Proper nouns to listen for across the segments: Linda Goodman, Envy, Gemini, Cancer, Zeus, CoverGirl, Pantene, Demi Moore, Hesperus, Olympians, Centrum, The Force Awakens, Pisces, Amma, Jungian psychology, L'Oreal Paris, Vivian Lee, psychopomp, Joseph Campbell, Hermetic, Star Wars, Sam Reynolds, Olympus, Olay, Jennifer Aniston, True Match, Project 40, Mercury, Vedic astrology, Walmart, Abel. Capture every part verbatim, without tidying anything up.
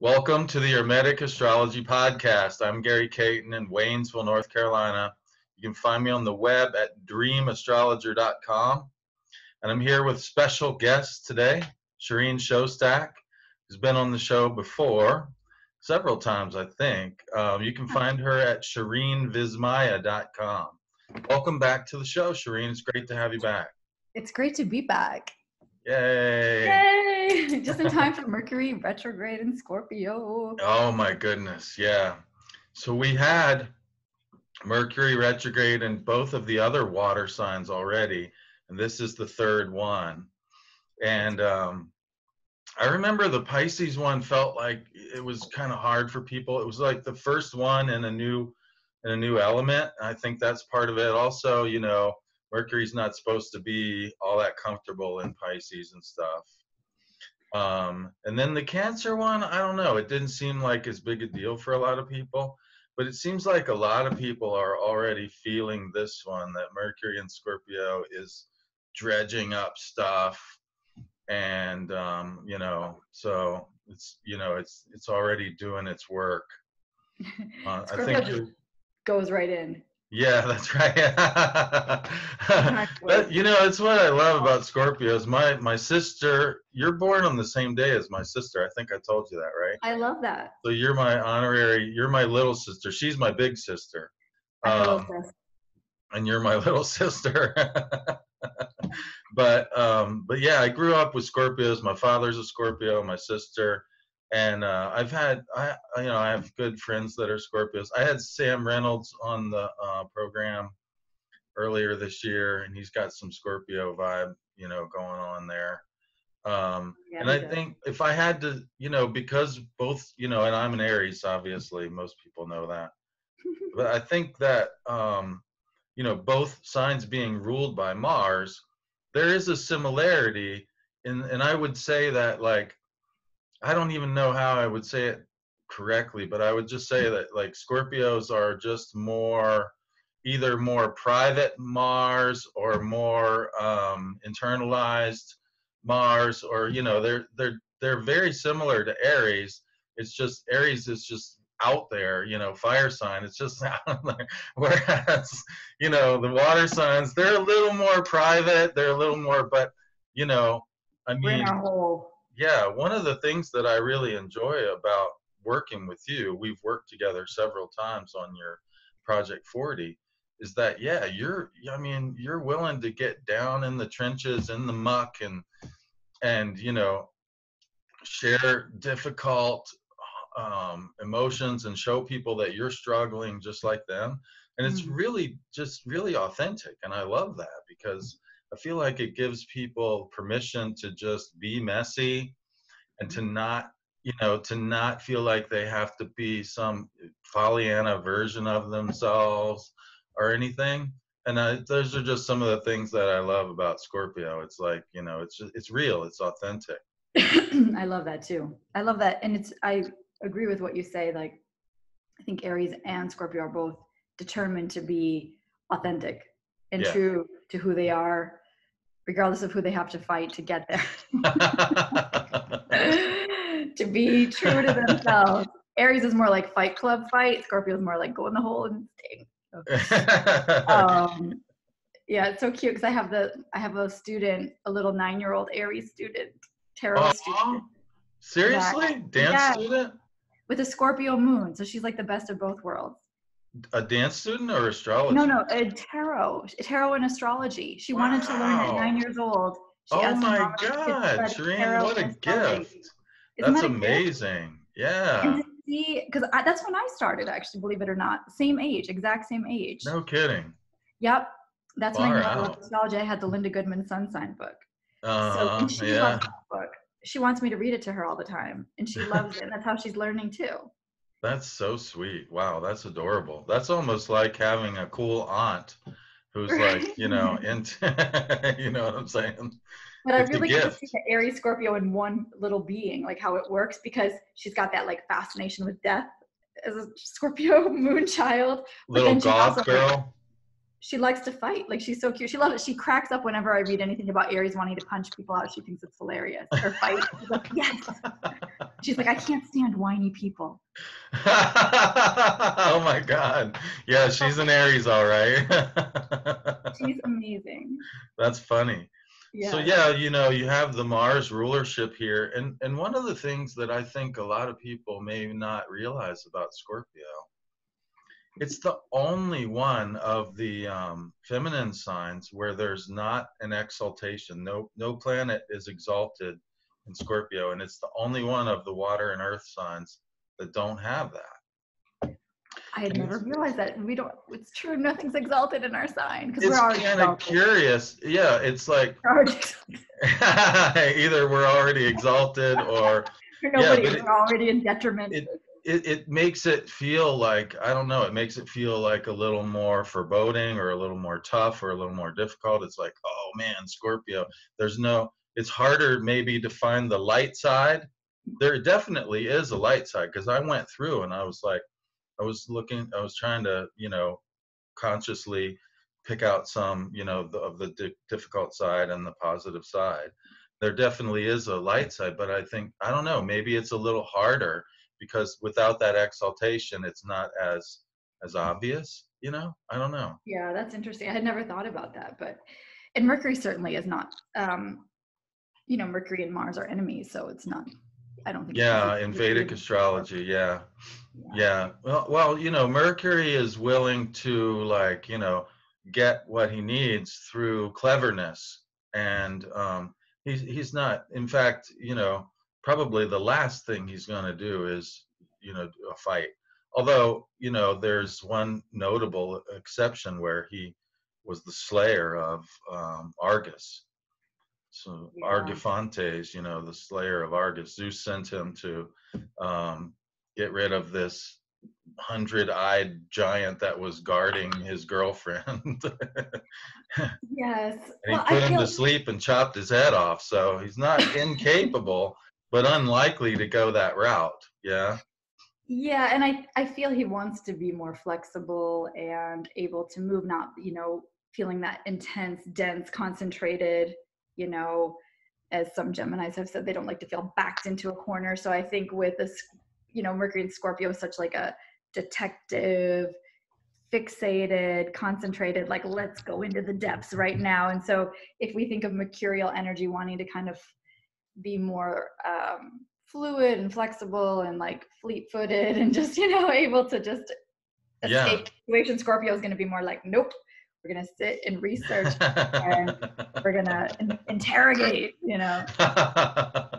Welcome to the Hermetic Astrology Podcast. I'm Gary Caton in Waynesville, North Carolina. You can find me on the web at dream astrologer dot com. And I'm here with special guest today, Shireen Shostak, who's been on the show before, several times, I think. Um, you can find her at sherene vismaya dot com. Welcome back to the show, Shireen. It's great to have you back. It's great to be back. Yay. Yay. Just in time for Mercury retrograde in Scorpio. Oh, my goodness. Yeah. So we had Mercury retrograde in both of the other water signs already, and this is the third one. And um, I remember the Pisces one felt like it was kind of hard for people. It was like the first one in a new in a new element. I think that's part of it. Also, you know, Mercury's not supposed to be all that comfortable in Pisces and stuff. Um, and then the Cancer one, I don't know. It didn't seem like as big a deal for a lot of people. But it seems like a lot of people are already feeling this one, that Mercury in Scorpio is dredging up stuff. And, um, you know, so it's, you know, it's it's already doing its work. Uh, I think it goes right in. Yeah, that's right. That, you know, it's what I love about Scorpios. My my sister, you're born on the same day as my sister. I think I told you that, right? I love that. So you're my honorary, you're my little sister. She's my big sister. Um, and you're my little sister. But um, but yeah, I grew up with Scorpios. My father's a Scorpio, my sister. And uh, I've had, I you know, I have good friends that are Scorpios. I had Sam Reynolds on the uh, program earlier this year, and he's got some Scorpio vibe, you know, going on there. Um, yeah, and I does. think if I had to, you know, because both, you know, and I'm an Aries, obviously, most people know that. But I think that, um, you know, both signs being ruled by Mars, there is a similarity. And, and I would say that, like, I don't even know how I would say it correctly, but I would just say that, like, Scorpios are just more, either more private Mars or more um, internalized Mars, or, you know, they're they're they're very similar to Aries. It's just Aries is just out there, you know, fire sign. It's just out there. Whereas, you know, the water signs, they're a little more private. They're a little more, but, you know, I mean. We're in our hole. Yeah, one of the things that I really enjoy about working with you, we've worked together several times on your Project forty, is that, yeah, you're, I mean, you're willing to get down in the trenches, in the muck, and, and you know, share difficult um, emotions and show people that you're struggling just like them. And it's really, just really authentic, and I love that, because I feel like it gives people permission to just be messy and to not, you know, to not feel like they have to be some Pollyanna version of themselves or anything. And I, those are just some of the things that I love about Scorpio. It's like, you know, it's just, it's real, it's authentic. I love that too. I love that. And it's, I agree with what you say. Like, I think Aries and Scorpio are both determined to be authentic and yeah. true to who they are, regardless of who they have to fight to get there. To be true to themselves. Aries is more like Fight Club fight. Scorpio is more like go in the hole and sting. Um, yeah, it's so cute because I have the I have a student, a little nine-year-old Aries student, terrible uh, student. Seriously, that, dance yeah, student with a Scorpio moon. So she's like the best of both worlds. A dance student or astrology? No, no, a tarot, tarot and astrology. She wow. wanted to learn at nine years old. She oh my God, Shireen, what a gift! That's that amazing. Gift? Yeah. Because that's when I started, actually, believe it or not. Same age, exact same age. No kidding. Yep, that's Far when I got astrology. I had the Linda Goodman sun sign book. Uh, so and she yeah. loves that book. She wants me to read it to her all the time, and she loves it. And that's how she's learning too. That's so sweet. Wow, that's adorable. That's almost like having a cool aunt who's right. like, you know, into, you know what I'm saying? But it's I really get to see the Aries Scorpio in one little being, like how it works, because she's got that like fascination with death as a Scorpio moon child. Little goth girl. Like, she likes to fight. Like, she's so cute. She loves it. She cracks up whenever I read anything about Aries wanting to punch people out. She thinks it's hilarious. Her fight, she's like, yes. She's like, I can't stand whiny people. Oh my God. Yeah, she's an Aries, all right. She's amazing. That's funny. Yeah. So yeah, you know, you have the Mars rulership here. And, and one of the things that I think a lot of people may not realize about Scorpio, it's the only one of the um, feminine signs where there's not an exaltation. No, no planet is exalted in Scorpio, and it's the only one of the water and earth signs that don't have that. I had never realized that. We don't. It's true. Nothing's exalted in our sign because we're already kind of curious. Yeah, it's like either we're already exalted or nobody, yeah, we're already in detriment. It, It, it makes it feel like, I don't know, it makes it feel like a little more foreboding or a little more tough or a little more difficult. It's like, oh man, Scorpio, there's no, it's harder maybe to find the light side. There definitely is a light side, because I went through and I was like, I was looking, I was trying to, you know, consciously pick out some, you know, the, of the di- difficult side and the positive side. There definitely is a light side, but I think, I don't know, maybe it's a little harder, because without that exaltation, it's not as as obvious, you know? I don't know. Yeah, that's interesting. I had never thought about that. But, and Mercury certainly is not, um, you know, Mercury and Mars are enemies, so it's not, I don't think. Yeah, in Vedic astrology, yeah. yeah. Yeah. Well, well, you know, Mercury is willing to, like, you know, get what he needs through cleverness. And um, he's, he's not, in fact, you know, probably the last thing he's going to do is, you know, a fight. Although, you know, there's one notable exception where he was the slayer of um, Argus. So yeah. Argifontes, you know, the slayer of Argus. Zeus sent him to um, get rid of this hundred-eyed giant that was guarding his girlfriend. Yes. And he well, put I him feel- to sleep and chopped his head off. So he's not incapable. But unlikely to go that route, yeah? Yeah, and I, I feel he wants to be more flexible and able to move, not, you know, feeling that intense, dense, concentrated, you know, as some Geminis have said, they don't like to feel backed into a corner. So I think with this, you know, Mercury and Scorpio is such like a detective, fixated, concentrated, like let's go into the depths right now. And so if we think of mercurial energy wanting to kind of be more um, fluid and flexible and like fleet-footed and just, you know, able to just escape situation. Yeah. Scorpio is going to be more like, nope, we're going to sit and research and we're going to in- interrogate, you know,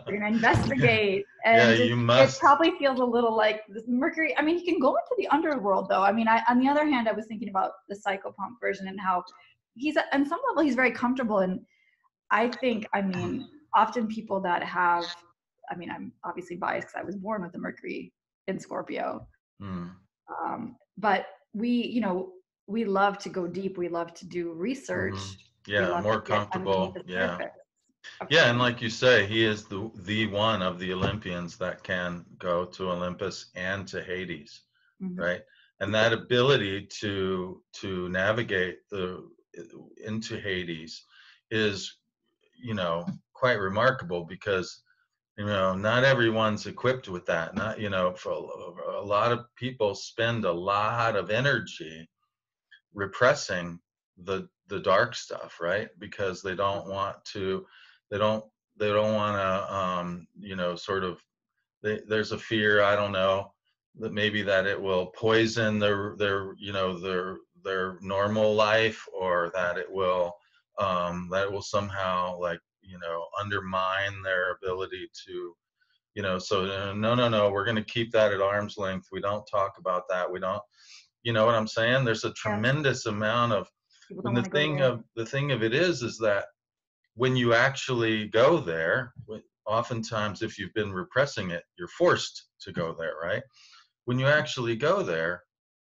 we're going to investigate. And yeah, you it, must. It probably feels a little like this Mercury. I mean, he can go into the underworld though. I mean, I, on the other hand, I was thinking about the psychopomp version and how he's, on some level, he's very comfortable. And I think, I mean, often people that have, I mean, I'm obviously biased because I was born with the Mercury in Scorpio. Mm. Um, but we, you know, we love to go deep. We love to do research. Mm. Yeah, more comfortable. Yeah. Okay. Yeah, and like you say, he is the the one of the Olympians that can go to Olympus and to Hades, mm-hmm. right? And that ability to to navigate the into Hades is, you know, quite remarkable, because, you know, not everyone's equipped with that. Not, you know, for a, a lot of people spend a lot of energy repressing the the dark stuff, right? Because they don't want to, they don't they don't want to, um, you know, sort of. They, there's a fear, I don't know, that maybe that it will poison their their you know their their normal life, or that it will um, that it will somehow like, you know, undermine their ability to, you know, so uh, no, no, no, we're going to keep that at arm's length. We don't talk about that. We don't, you know what I'm saying? There's a tremendous yeah. amount of, and the thing of, the thing of it is, is that when you actually go there, oftentimes if you've been repressing it, you're forced to go there, right? When you actually go there,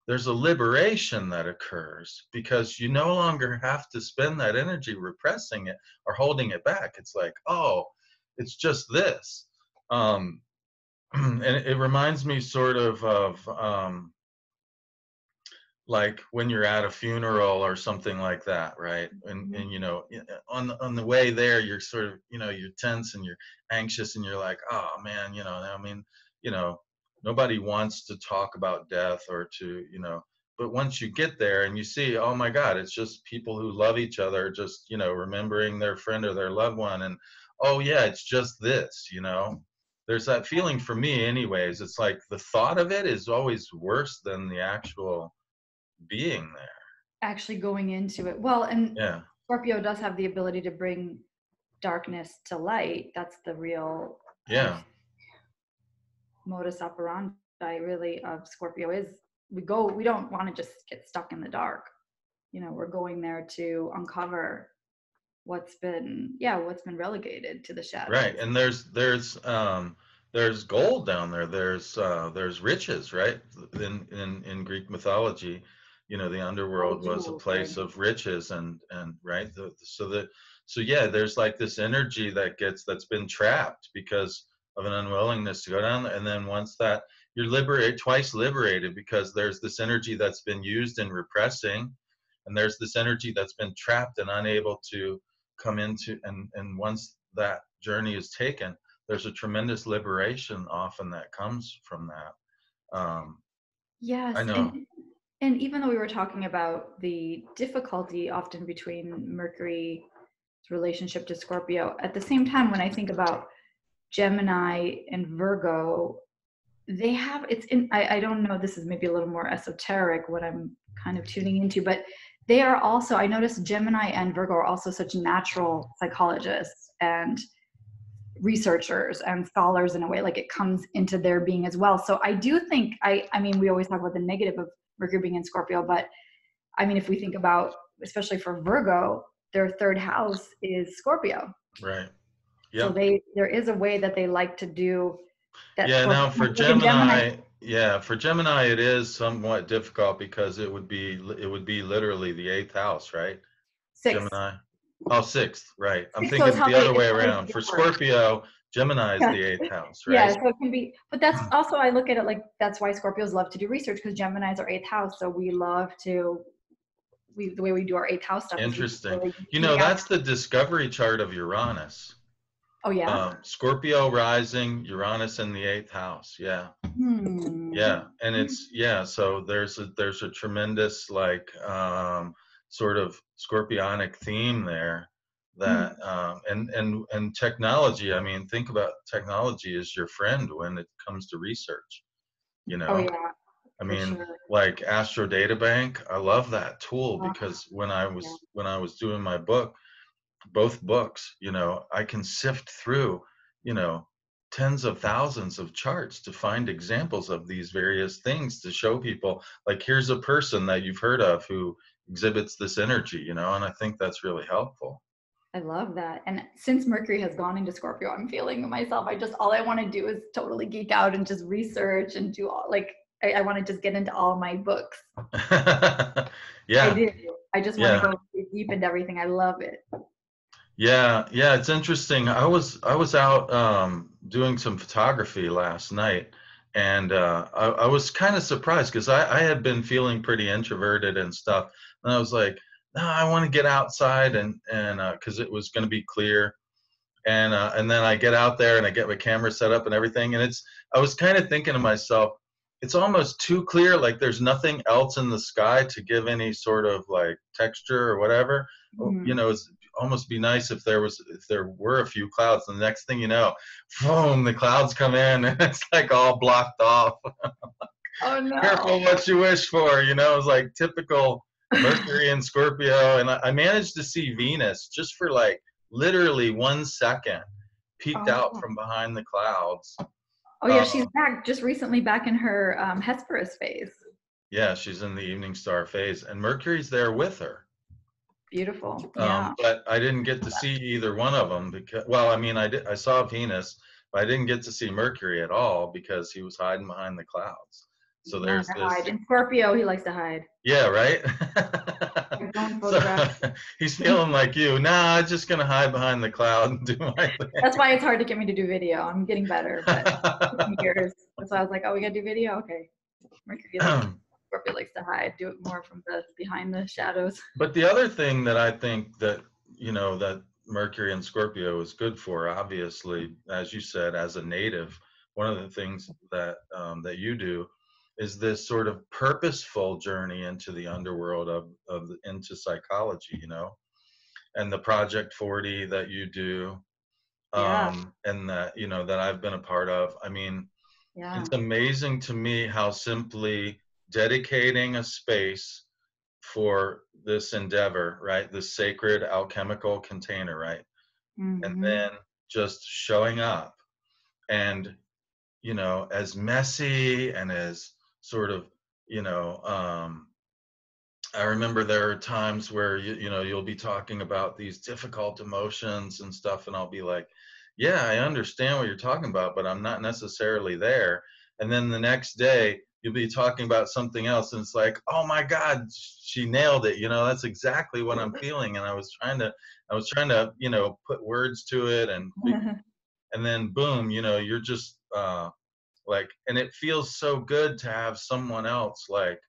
there's a liberation that occurs, because you no longer have to spend that energy repressing it or holding it back. It's like, oh, it's just this. Um, and it, it reminds me sort of of um, like when you're at a funeral or something like that, right? And, and you know, on the, on the way there, you're sort of, you know, you're tense and you're anxious and you're like, oh man, you know, I mean, you know, nobody wants to talk about death or to, you know, but once you get there and you see, oh my God, it's just people who love each other, just, you know, remembering their friend or their loved one. And, oh yeah, it's just this, you know, there's that feeling for me anyways. It's like the thought of it is always worse than the actual being there, actually going into it. Well, and yeah, Scorpio does have the ability to bring darkness to light. That's the real yeah modus operandi really of Scorpio, is we go, we don't want to just get stuck in the dark, you know, we're going there to uncover what's been yeah what's been relegated to the shadows, right? And there's there's um there's gold down there, there's uh there's riches, right? In in in Greek mythology, you know, the underworld was a place of riches, and and right the, so that so yeah there's like this energy that gets that's been trapped because of an unwillingness to go down there. And then once that you're liberated, twice liberated, because there's this energy that's been used in repressing, and there's this energy that's been trapped and unable to come into, and and once that journey is taken, there's a tremendous liberation often that comes from that. Um, yes. I know. And, and even though we were talking about the difficulty often between Mercury's relationship to Scorpio, at the same time, when I think about Gemini and Virgo, they have, it's in, I, I don't know, this is maybe a little more esoteric what I'm kind of tuning into, but they are also, I noticed Gemini and Virgo are also such natural psychologists and researchers and scholars in a way, like it comes into their being as well. So I do think, I, I mean, we always talk about the negative of Mercury being in Scorpio, but I mean, if we think about, especially for Virgo, their third house is Scorpio. Right. Yeah. So they, there is a way that they like to do that. Yeah. Now for Gemini, Gemini, yeah, for Gemini, it is somewhat difficult because it would be, it would be literally the eighth house, right? Sixth. Gemini. Oh, sixth, right. I'm Six thinking the other way around. For Scorpio, Gemini is yeah. the eighth house, right? Yeah, so it can be, but that's also, I look at it like, that's why Scorpios love to do research, because Gemini's our eighth house, so we love to, we, the way we do our eighth house stuff. Interesting. Really, you know, that's the discovery chart of Uranus. Oh, yeah? Um, Scorpio rising, Uranus in the eighth house, yeah. Hmm. Yeah, and it's, yeah, so there's a, there's a tremendous, like, um, sort of Scorpionic theme there that um, and and and technology, I mean, think about technology as your friend when it comes to research, you know. Oh, yeah. I mean, sure. Like Astro Data Bank, I love that tool because when I was yeah. when I was doing my book, both books, you know, I can sift through, you know, tens of thousands of charts to find examples of these various things to show people, like, here's a person that you've heard of who exhibits this energy, you know, and I think that's really helpful. I love that. And since Mercury has gone into Scorpio, I'm feeling myself, I just, all I want to do is totally geek out and just research and do all, like, I, I want to just get into all my books. Yeah. I do. I just want yeah. to go deep into everything. I love it. Yeah. Yeah. It's interesting. I was, I was out um, doing some photography last night. And uh, I, I was kind of surprised because I, I had been feeling pretty introverted and stuff. And I was like, no, I want to get outside, and and because uh, it was going to be clear. And uh, and then I get out there and I get my camera set up and everything. And it's, I was kind of thinking to myself, it's almost too clear. Like there's nothing else in the sky to give any sort of like texture or whatever. Mm-hmm. You know, it's almost be nice if there was, if there were a few clouds, and the next thing you know, boom, the clouds come in and it's like all blocked off. Oh no. Careful what you wish for, you know, it's like typical Mercury and Scorpio. And I, I managed to see Venus just for like literally one second, peeked oh. out from behind the clouds. Oh yeah. Um, she's back just recently back in her um, Hesperus phase. Yeah. She's in the evening star phase, and Mercury's there with her. Beautiful. Yeah. Um, but I didn't get to see either one of them because, well, I mean, I did, I saw Venus, but I didn't get to see Mercury at all because he was hiding behind the clouds. So there's this. Hide. In Scorpio, he likes to hide. Yeah, right? So, he's feeling like you. Nah, I'm just going to hide behind the cloud and do my thing. That's why it's hard to get me to do video. I'm getting better, but years. That's why I was like, oh, we got to do video? Okay. Mercury. Scorpio likes to hide, do it more from the behind the shadows. But the other thing that I think that, you know, that Mercury and Scorpio is good for, obviously, as you said, as a native, one of the things that um, that you do is this sort of purposeful journey into the underworld of, of the, into psychology, you know, and the Project forty that you do, um, yeah. and that, you know, that I've been a part of. I mean, yeah. it's amazing to me how simply dedicating a space for this endeavor, right, this sacred alchemical container, right, mm-hmm. and then just showing up, and, you know, as messy and as sort of, you know, um, I remember there are times where, you, you know, you'll be talking about these difficult emotions and stuff, and I'll be like, yeah, I understand what you're talking about, but I'm not necessarily there. And then the next day, you'll be talking about something else, and it's like, oh my God, she nailed it. You know, that's exactly what I'm feeling. And I was trying to, I was trying to, you know, put words to it, and, and then boom, you know, you're just uh, like, and it feels so good to have someone else like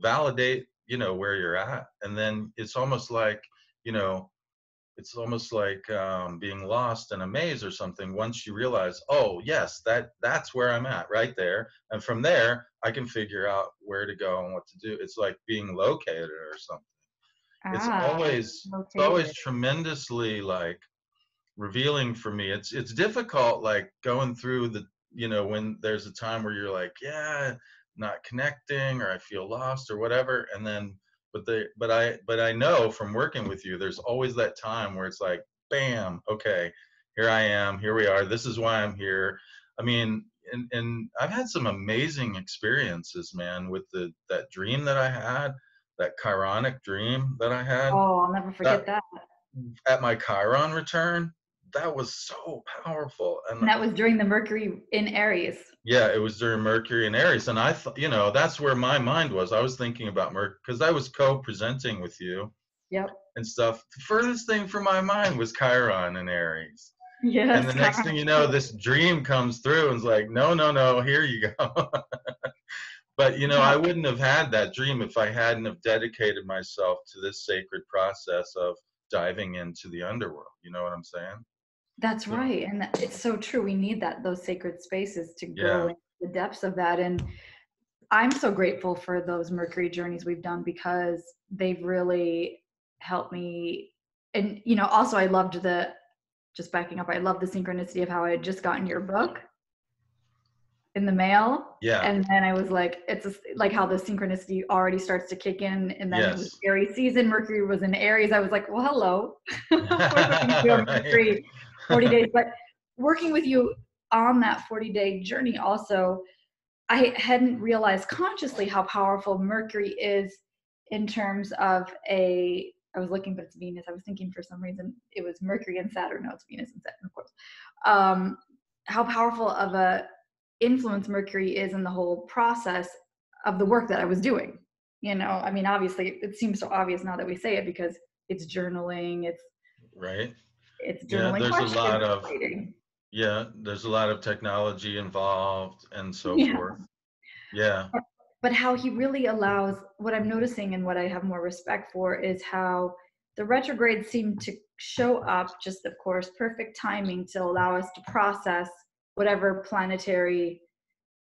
validate, you know, where you're at. And then it's almost like, you know, it's almost like um, being lost in a maze or something. Once you realize, oh yes, that that's where I'm at right there. And from there, I can figure out where to go and what to do. It's like being located or something. Ah, it's always, located. It's always tremendously like revealing for me. It's, it's difficult, like going through the, you know, when there's a time where you're like, yeah, not connecting, or I feel lost or whatever. And then, But they, but I, but I know from working with you, there's always that time where it's like, bam, okay, here I am, here we are, this is why I'm here. I mean, and and I've had some amazing experiences, man, with the that dream that I had, that Chironic dream that I had. Oh, I'll never forget that. that. At my Chiron return, that was so powerful. And, and that was during the Mercury in Aries. Yeah, it was during Mercury in Aries. And I thought, you know, that's where my mind was. I was thinking about Mercury because I was co-presenting with you. Yep. And stuff. The furthest thing from my mind was Chiron in Aries. Yeah. And the next thing you know, this dream comes through and it's like, no, no, no, here you go. But, you know, I wouldn't have had that dream if I hadn't have dedicated myself to this sacred process of diving into the underworld. You know what I'm saying? That's right. And that, it's so true. We need that, those sacred spaces to go yeah. into the depths of that. And I'm so grateful for those Mercury journeys we've done because they've really helped me. And, you know, also I loved the, just backing up, I love the synchronicity of how I had just gotten your book in the mail. Yeah. And then I was like, it's a, like how the synchronicity already starts to kick in. And then yes. it was Aries season, Mercury was in Aries. I was like, well, hello. We're right. forty days, but working with you on that forty day journey also, I hadn't realized consciously how powerful Mercury is in terms of a, I was looking, but it's Venus. I was thinking for some reason it was Mercury and Saturn. No, it's Venus and Saturn, of course. Um, how powerful of a influence Mercury is in the whole process of the work that I was doing. You know, I mean, obviously it seems so obvious now that we say it because it's journaling. It's right. It's yeah, there's a lot of writing. yeah, there's a lot of technology involved and so yeah. forth. Yeah. But, but how he really allows, what I'm noticing and what I have more respect for is how the retrogrades seem to show up, just of course, perfect timing to allow us to process whatever planetary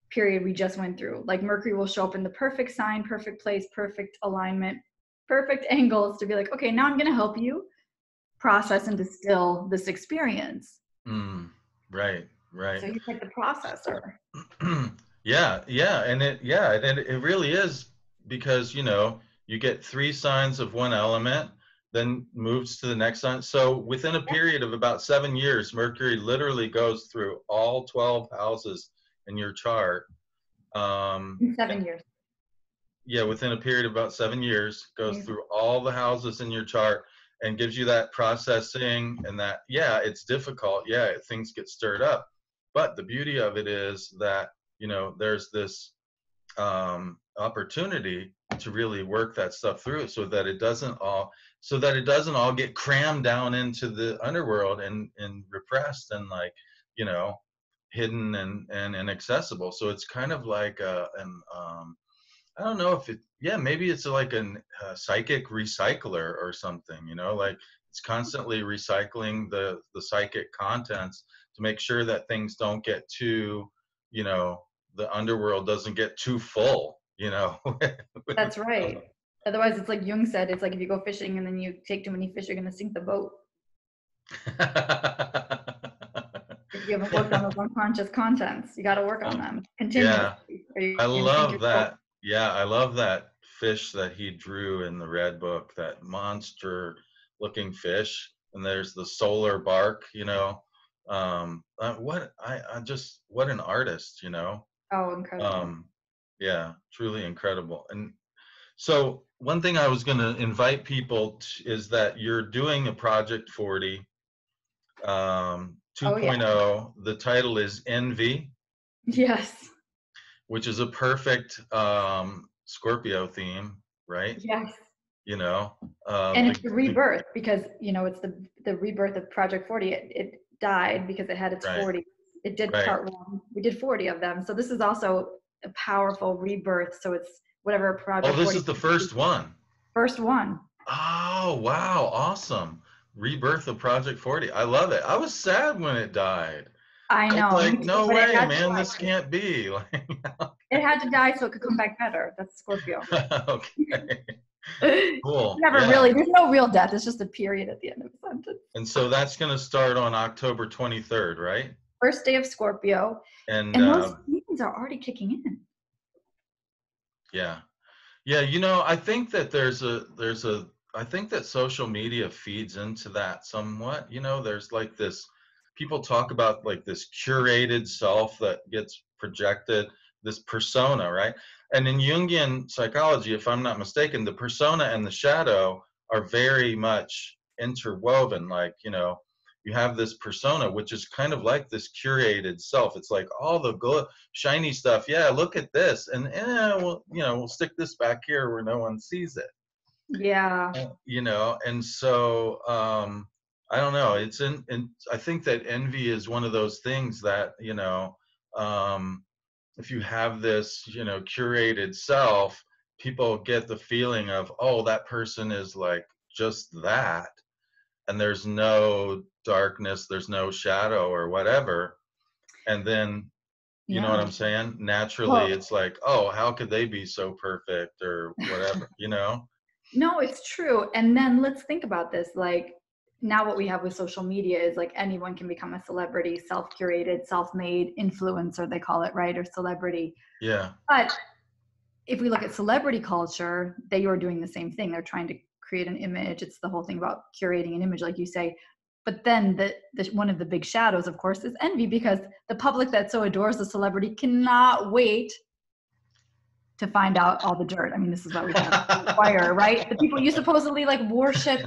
period we just went through. Like Mercury will show up in the perfect sign, perfect place, perfect alignment, perfect angles to be like, okay, now I'm going to help you process and distill this experience. Mm, right, right. So he's like the processor. yeah, yeah, and it, yeah, and it, it really is because, you know, you get three signs of one element, then moves to the next sign. So within a period of about seven years, Mercury literally goes through all twelve houses in your chart. Um, in seven and, years. Yeah, within a period of about seven years, goes mm-hmm. through all the houses in your chart. And gives you that processing and that, yeah, it's difficult. Yeah, things get stirred up. But the beauty of it is that, you know, there's this um, opportunity to really work that stuff through so that it doesn't all, so that it doesn't all get crammed down into the underworld and, and repressed and like, you know, hidden and, and inaccessible. So it's kind of like a, an, um, I don't know if it, yeah, maybe it's like a uh, psychic recycler or something, you know, like it's constantly recycling the, the psychic contents to make sure that things don't get too, you know, the underworld doesn't get too full, you know. That's right. Otherwise, it's like Jung said, it's like if you go fishing and then you take too many fish, you're going to sink the boat. If you haven't worked on those unconscious contents, you got to work on them continuously. Yeah. I love that. Boat. Yeah, I love that fish that he drew in the red book, that monster looking fish. And there's the solar bark, you know. Um, uh, what I, I just, what an artist, you know. Oh, incredible. Um, yeah, truly incredible. And so one thing I was going to invite people to is that you're doing a Project forty, um, two point oh. Oh, yeah. The title is Envy. Yes. Which is a perfect um, Scorpio theme, right? Yes. You know. Um, and it's the rebirth because, you know, it's the, the rebirth of Project forty. It, it died because it had its right. forty. It did right. part one. We did forty of them. So this is also a powerful rebirth. So it's whatever Project forty. Oh, this is the first one. First one. Oh, wow. Awesome. Rebirth of Project forty. I love it. I was sad when it died. I know. I like, no way, man, this can't be. Like, it had to die so it could come back better. That's Scorpio. Okay. Cool. Never yeah. really. There's no real death. It's just a period at the end of the sentence. And so that's going to start on October twenty-third, right? First day of Scorpio. And, and uh, those meetings are already kicking in. Yeah. Yeah, you know, I think that there's a, there's a, I think that social media feeds into that somewhat. You know, there's like this, people talk about like this curated self that gets projected, this persona, right? And in Jungian psychology, if I'm not mistaken, the persona and the shadow are very much interwoven. Like, you know, you have this persona, which is kind of like this curated self. It's like all the good, shiny stuff. Yeah, look at this. And, eh, well, you know, we'll stick this back here where no one sees it. Yeah. And, you know, and so, um, I don't know. It's in, in, I think that envy is one of those things that, you know, um, if you have this, you know, curated self, people get the feeling of, oh, that person is like just that. And there's no darkness, there's no shadow or whatever. And then, you yeah. know what I'm saying? Naturally, well, it's like, oh, how could they be so perfect or whatever, you know? No, it's true. And then let's think about this. Like, now what we have with social media is like anyone can become a celebrity, self-curated, self-made influencer, they call it, right? Or celebrity. Yeah. But if we look at celebrity culture, they are doing the same thing. They're trying to create an image. It's the whole thing about curating an image, like you say. But then the, the one of the big shadows, of course, is envy, because the public that so adores the celebrity cannot wait to find out all the dirt. I mean, this is what we have to wire, right? The people you supposedly like worship,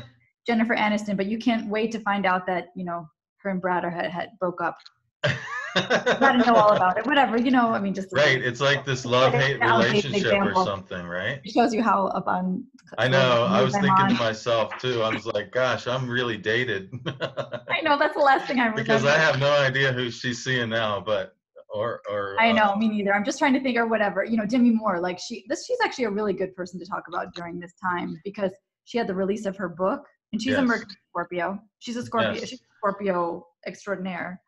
Jennifer Aniston, but you can't wait to find out that, you know, her and Brad had, had broke up. Gotta know all about it. Whatever, you know, I mean, just right. It's like this love-hate relationship or something, right? It shows you how up on. I know. I was thinking to myself too. I was like, gosh, I'm really dated. I know, that's the last thing I remember. Because I have no idea who she's seeing now, but or or. I know, um, me neither. I'm just trying to think, or whatever. You know, Demi Moore, like she, this, she's actually a really good person to talk about during this time because she had the release of her book. And she's yes. a Mercury Scorpio. She's a Scorpio. Yes. She's a Scorpio extraordinaire.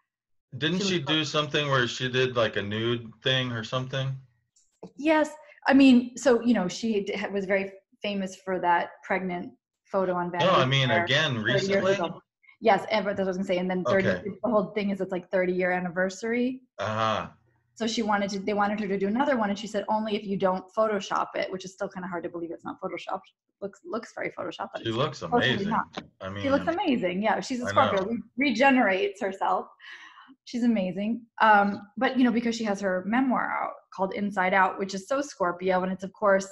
Didn't she, she do something where she did like a nude thing or something? Yes. I mean, so, you know, she was very famous for that pregnant photo on Vanity. No, I mean, again, recently? Yes, and that's what I was going to say. And then thirty, okay. the whole thing is it's like thirty-year anniversary. Uh-huh. So she wanted to, they wanted her to do another one, and she said only if you don't Photoshop it, which is still kind of hard to believe it's not Photoshopped. Looks looks very Photoshopped. But she looks amazing. I mean, she looks amazing. Yeah, she's a Scorpio. Re regenerates herself. She's amazing. Um, but you know, because she has her memoir out called Inside Out, which is so Scorpio, and it's of course,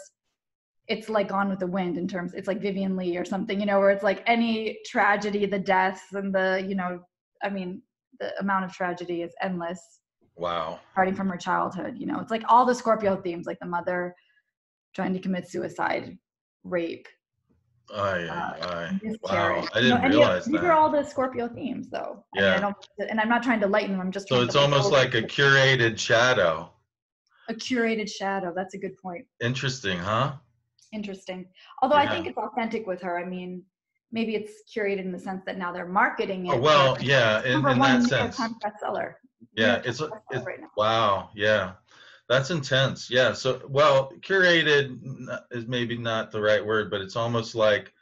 it's like Gone with the Wind in terms. It's like Vivian Lee or something, you know, where it's like any tragedy, the deaths and the, you know, I mean, the amount of tragedy is endless. Wow. Starting from her childhood, you know, it's like all the Scorpio themes, like the mother trying to commit suicide, rape. Aye, uh, aye. Wow, I didn't you know, realize these that. These are all the Scorpio themes, though. Yeah. I mean, I don't, and I'm not trying to lighten them, I'm just. So it's almost like a curated shadow. A curated shadow. That's a good point. Interesting, huh? Interesting. Although yeah. I think it's authentic with her. I mean, maybe it's curated in the sense that now they're marketing it. Oh, well, yeah, in, in that sense. Bestseller. Yeah, it's, bestseller it's right now. Wow. Yeah, that's intense. Yeah. So, well, curated is maybe not the right word, but it's almost like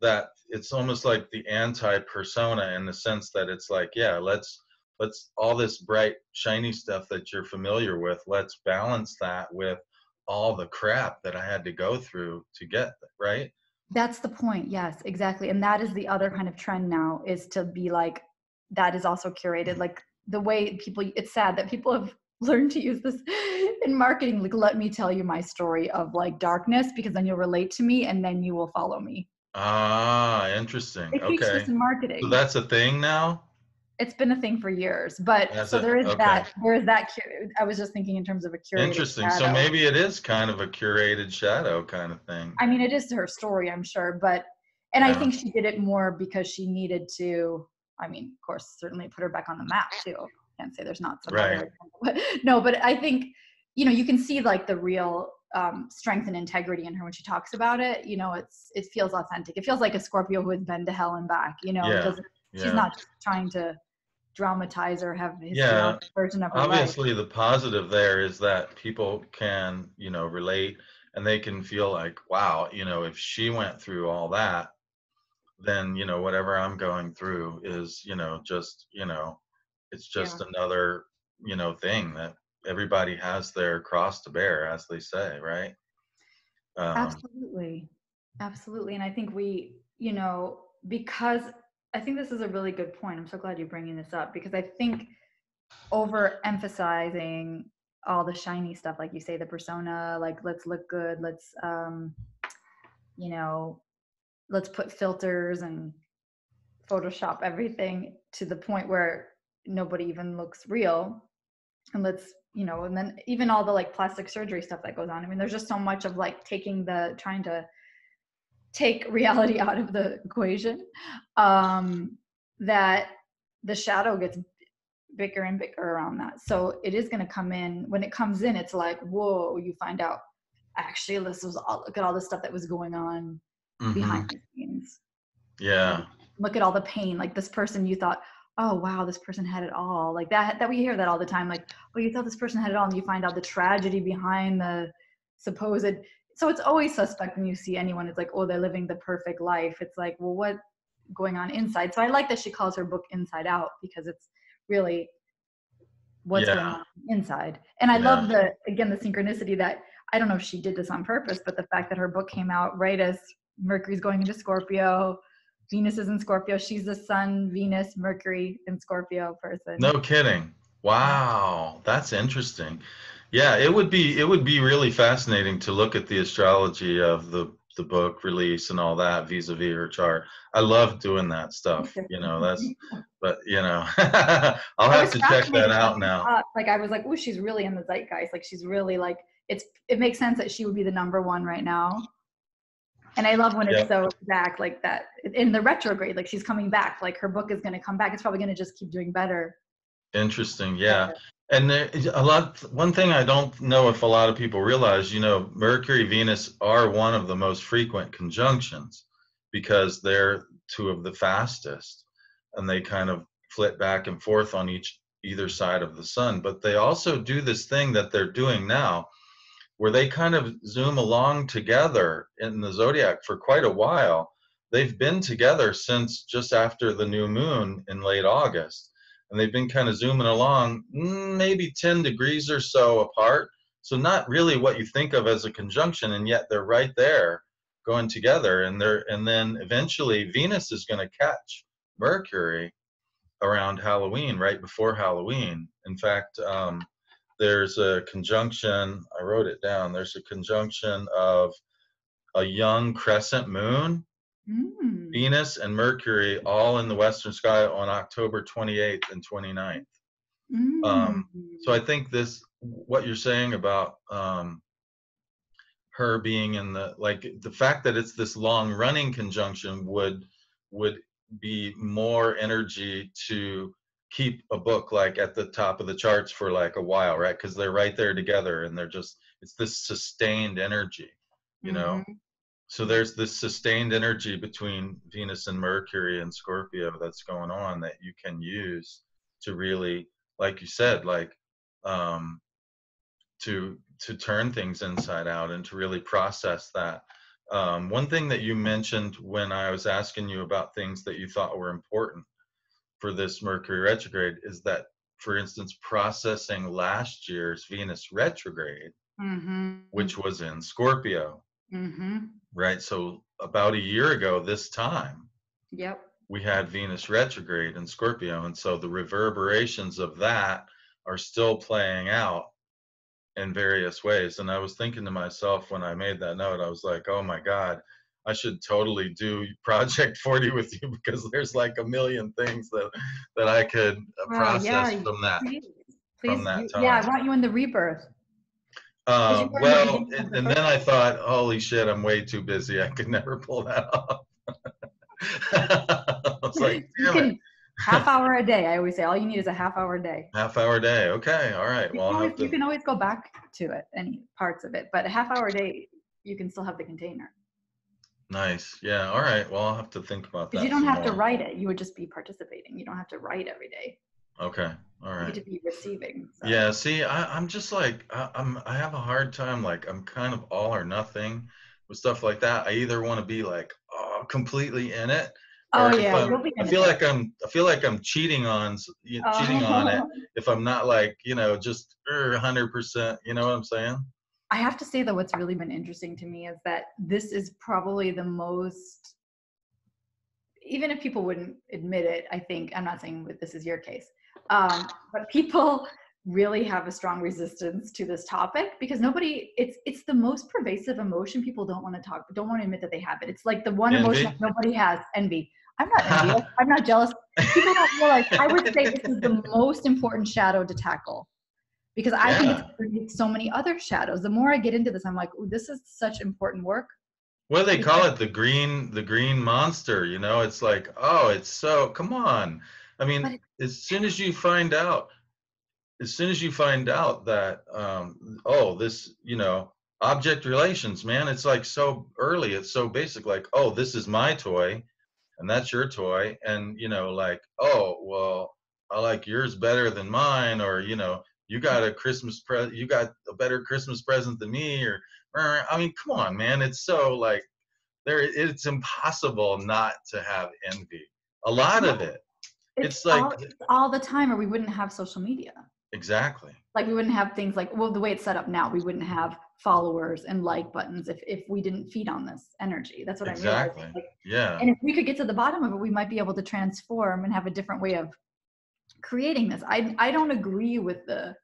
that. It's almost like the anti-persona in the sense that it's like, yeah, let's. Let's all this bright, shiny stuff that you're familiar with, let's balance that with all the crap that I had to go through to get, right? That's the point. Yes, exactly. And that is the other kind of trend now, is to be like, that is also curated. Like the way people, it's sad that people have learned to use this in marketing. Like, let me tell you my story of like darkness, because then you'll relate to me and then you will follow me. Ah, interesting. It keeps us in marketing. So that's a thing now? It's been a thing for years, but That's so there is okay. that, there is that, I was just thinking in terms of a curated Interesting. Shadow. So maybe it is kind of a curated shadow kind of thing. I mean, it is her story, I'm sure, but, and yeah. I think she did it more because she needed to, I mean, of course, certainly put her back on the map too. I can't say there's not something. Right. There, but, no, but I think, you know, you can see like the real um, strength and integrity in her when she talks about it. You know, it's, it feels authentic. It feels like a Scorpio who has been to hell and back, you know, yeah. it doesn't, she's yeah. not trying to dramatize or have his yeah. version of her obviously life. The positive there is that people can, you know, relate and they can feel like, wow, you know, if she went through all that, then, you know, whatever I'm going through is, you know, just, you know, it's just yeah. another, you know, thing that everybody has their cross to bear, as they say, right? Um, absolutely. Absolutely. And I think we, you know, because I think this is a really good point. I'm so glad you're bringing this up, because I think overemphasizing all the shiny stuff, like you say, the persona, like let's look good, let's, um, you know, let's put filters and Photoshop everything to the point where nobody even looks real. And let's, you know, and then even all the like plastic surgery stuff that goes on. I mean, there's just so much of like taking the, trying to take reality out of the equation, um, that the shadow gets bigger and bigger around that. So it is going to come in. When it comes in, it's like, whoa, you find out, actually, this was all, look at all the stuff that was going on mm-hmm. behind the scenes. Yeah. Like, look at all the pain. Like this person, you thought, oh, wow, this person had it all. Like that, that we hear that all the time. Like, oh, you thought this person had it all. And you find out the tragedy behind the supposed. So it's always suspect when you see anyone, it's like, oh, they're living the perfect life. It's like, well, what's going on inside? So I like that she calls her book Inside Out, because it's really what's yeah. going on inside. And I yeah. love the, again, the synchronicity that, I don't know if she did this on purpose, but the fact that her book came out right as Mercury's going into Scorpio, Venus is in Scorpio. She's the Sun, Venus, Mercury, and Scorpio person. No kidding. Wow. That's interesting. Yeah, it would be it would be really fascinating to look at the astrology of the the book release and all that vis-a-vis her chart. I love doing that stuff, you know. That's, but you know, I'll have to check that out now. Like I was like, oh, she's really in the zeitgeist. Like she's really like it's. It makes sense that she would be the number one right now. And I love when it's yep. so exact like that in the retrograde. Like she's coming back. Like her book is going to come back. It's probably going to just keep doing better. Interesting. Yeah. And there, a lot, one thing I don't know if a lot of people realize, you know, Mercury, Venus are one of the most frequent conjunctions because they're two of the fastest and they kind of flit back and forth on each, either side of the sun. But they also do this thing that they're doing now where they kind of zoom along together in the zodiac for quite a while. They've been together since just after the new moon in late August. And they've been kind of zooming along, maybe ten degrees or so apart. So not really what you think of as a conjunction, and yet they're right there going together. And they're, and then eventually Venus is going to catch Mercury around Halloween, right before Halloween. In fact, um, there's a conjunction, I wrote it down, there's a conjunction of a young crescent moon. Mm. Venus and Mercury all in the western sky on October twenty-eighth and twenty-ninth. Mm. Um, so I think this, what you're saying about um, her being in the, like the fact that it's this long running conjunction would, would be more energy to keep a book like at the top of the charts for like a while, right? Because they're right there together, and they're just, it's this sustained energy, you know? Mm-hmm. So there's this sustained energy between Venus and Mercury and Scorpio that's going on that you can use to really, like you said, like um, to to turn things inside out and to really process that. Um, one thing that you mentioned when I was asking you about things that you thought were important for this Mercury retrograde is that, for instance, processing last year's Venus retrograde, mm-hmm. which was in Scorpio, mm-hmm. right? So about a year ago this time, yep, we had Venus retrograde in Scorpio, and so the reverberations of that are still playing out in various ways. And I was thinking to myself when I made that note, I was like, oh my God, I should totally do Project forty with you, because there's like a million things that, that I could process oh, yeah. from that, please, please, from that time. Yeah, I want you in the rebirth. Um, well, and, and the then I thought, holy shit, I'm way too busy. I could never pull that off. I was like, damn can, it. Half hour a day. I always say all you need is a half hour a day. Half hour a day. Okay. All right. You well, can always, to... you can always go back to it, any parts of it, but a half hour a day, you can still have the container. Nice. Yeah. All right. Well, I'll have to think about that. You don't have more. to write it. You would just be participating. You don't have to write every day. Okay. All right. You need to be receiving. So. Yeah. See, I, I'm just like, I, I'm, I have a hard time. Like, I'm kind of all or nothing with stuff like that. I either want to be like, oh, completely in it. Or oh yeah. You'll be in I feel it. like I'm, I feel like I'm cheating on, you know, oh. cheating on it. If I'm not like, you know, just a hundred percent, you know what I'm saying? I have to say that what's really been interesting to me is that this is probably the most, even if people wouldn't admit it, I think, I'm not saying that this is your case, um, but people really have a strong resistance to this topic, because nobody, it's it's the most pervasive emotion. People don't want to talk, don't want to admit that they have it. It's like the one envy. emotion that nobody has, envy. I'm not envious, I'm not jealous. People don't realize, I would say this is the most important shadow to tackle. Because I yeah. think it's so many other shadows. The more I get into this, I'm like, oh, this is such important work. Well, they call it the green, the green monster, you know? It's like, oh, it's so, come on. I mean, it, as soon as you find out, as soon as you find out that, um, oh, this, you know, object relations, man, it's like so early, it's so basic, like, oh, this is my toy, and that's your toy, and, you know, like, oh, well, I like yours better than mine, or, you know, you got a Christmas pre- you got a better Christmas present than me, or, or, I mean, come on, man. It's so like there, it's impossible not to have envy. A lot of it. It's, it's like all, it's all the time, or we wouldn't have social media. Exactly. Like we wouldn't have things like, well, the way it's set up now, we wouldn't have followers and like buttons if, if we didn't feed on this energy. That's what exactly. I mean. Exactly. Like, yeah. And if we could get to the bottom of it, we might be able to transform and have a different way of creating this. I I don't agree with the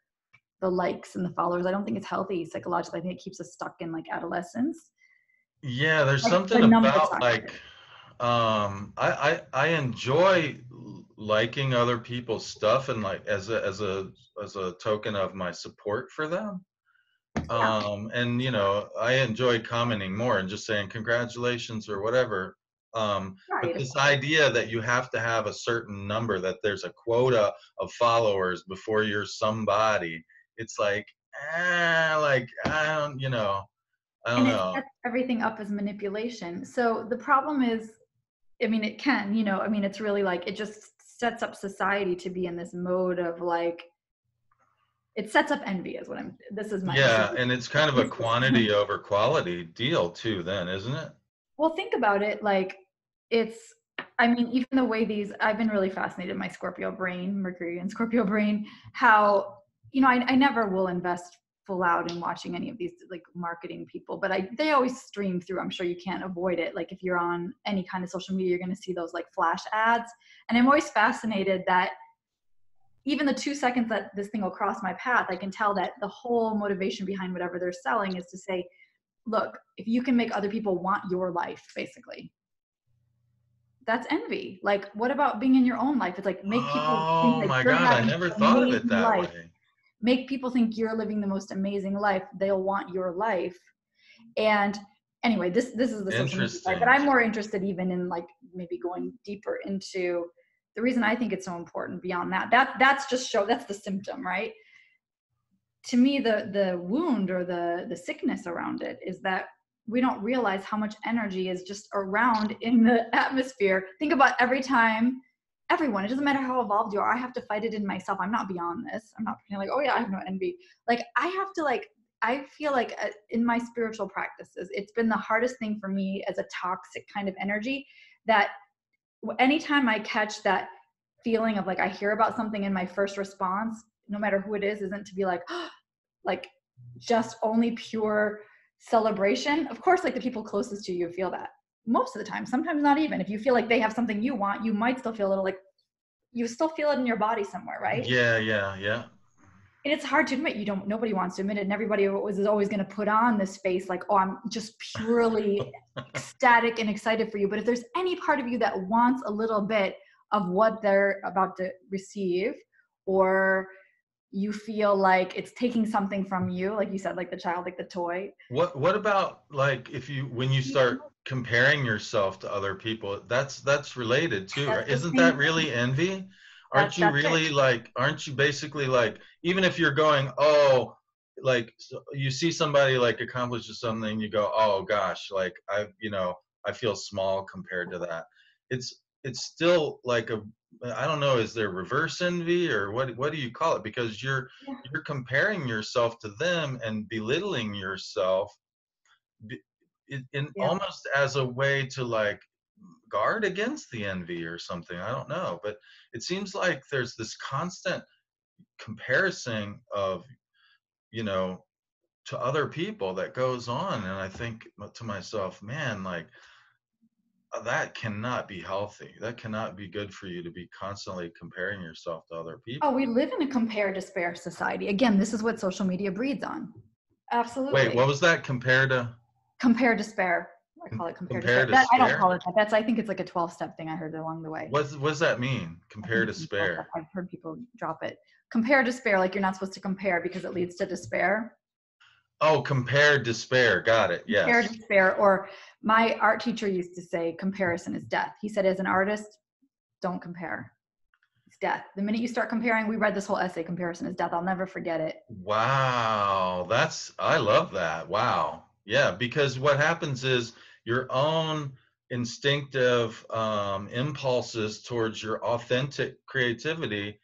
the likes and the followers. I don't think it's healthy psychologically. I think it keeps us stuck in like adolescence. Yeah, there's like, something about like um I, I I enjoy liking other people's stuff and like as a as a as a token of my support for them. Yeah. Um and you know, I enjoy commenting more and just saying congratulations or whatever. Um, but this idea that you have to have a certain number, that there's a quota of followers before you're somebody, it's like, ah, like, I don't, you know, I don't know. It sets everything up as manipulation. So the problem is, I mean, it can, you know, I mean, it's really like, it just sets up society to be in this mode of like, it sets up envy is what I'm, this is my. Yeah. Opinion. And it's kind of a quantity over quality deal too, then, isn't it? Well, think about it. Like it's, I mean, even the way these, I've been really fascinated in my Scorpio brain, Mercury and Scorpio brain, how, you know, I, I never will invest full out in watching any of these like marketing people, but I, they always stream through. I'm sure you can't avoid it. Like if you're on any kind of social media, you're going to see those like flash ads. And I'm always fascinated that even the two seconds that this thing will cross my path, I can tell that the whole motivation behind whatever they're selling is to say, look, if you can make other people want your life, basically, that's envy. Like, what about being in your own life? It's like, make people oh think my God, I never thought of it that life. way. Make people think you're living the most amazing life. They'll want your life. And anyway, this this is the social media side, but I'm more interested even in like maybe going deeper into the reason I think it's so important beyond that, that that's just show, that's the symptom, right? To me, the, the wound or the, the sickness around it is that we don't realize how much energy is just around in the atmosphere. Think about every time, everyone, it doesn't matter how evolved you are, I have to fight it in myself. I'm not beyond this. I'm not like, oh yeah, I have no envy. Like I have to like, I feel like in my spiritual practices, it's been the hardest thing for me as a toxic kind of energy that anytime I catch that feeling of like, I hear about something and my first response, no matter who it is, isn't to be like, oh, like just only pure celebration. Of course, like the people closest to you feel that most of the time, sometimes not even. If you feel like they have something you want, you might still feel a little like, you still feel it in your body somewhere, right? Yeah, yeah, yeah. And it's hard to admit, you don't, nobody wants to admit it. And everybody is always going to put on this face like, oh, I'm just purely ecstatic and excited for you. But if there's any part of you that wants a little bit of what they're about to receive, or you feel like it's taking something from you, like you said, like the child, like the toy. What, what about like, if you, when you start comparing yourself to other people, that's, that's related too, that's right? Isn't that really envy? Aren't you really like, aren't you basically like, even if you're going, oh, like so you see somebody like accomplishes something, you go, oh gosh, like I, you know, I feel small compared to that. It's, it's still like a, I don't know, is there reverse envy or what, what do you call it? Because you're, yeah. you're comparing yourself to them and belittling yourself in, in yeah. almost as a way to like, guard against the envy or something. I don't know, but it seems like there's this constant comparison of, you know, to other people that goes on. And I think to myself, man, like that cannot be healthy. That cannot be good for you to be constantly comparing yourself to other people. Oh, we live in a compare despair society. Again, this is what social media breeds on. Absolutely. Wait, what was that? Compare to? Compare despair. I call it compare, compare to spare. To spare? That, I don't call it that. That's, I think it's like a twelve-step thing I heard along the way. What's, what does that mean? Compare to spare. I've heard people drop it. Compare to spare, like you're not supposed to compare because it leads to despair. Oh, compare despair. Got it. Yes. Compare despair. Or my art teacher used to say, comparison is death. He said, as an artist, don't compare. It's death. The minute you start comparing, we read this whole essay, Comparison is Death. I'll never forget it. Wow. That's, I love that. Wow. Yeah. Because what happens is, your own instinctive um, impulses towards your authentic creativity,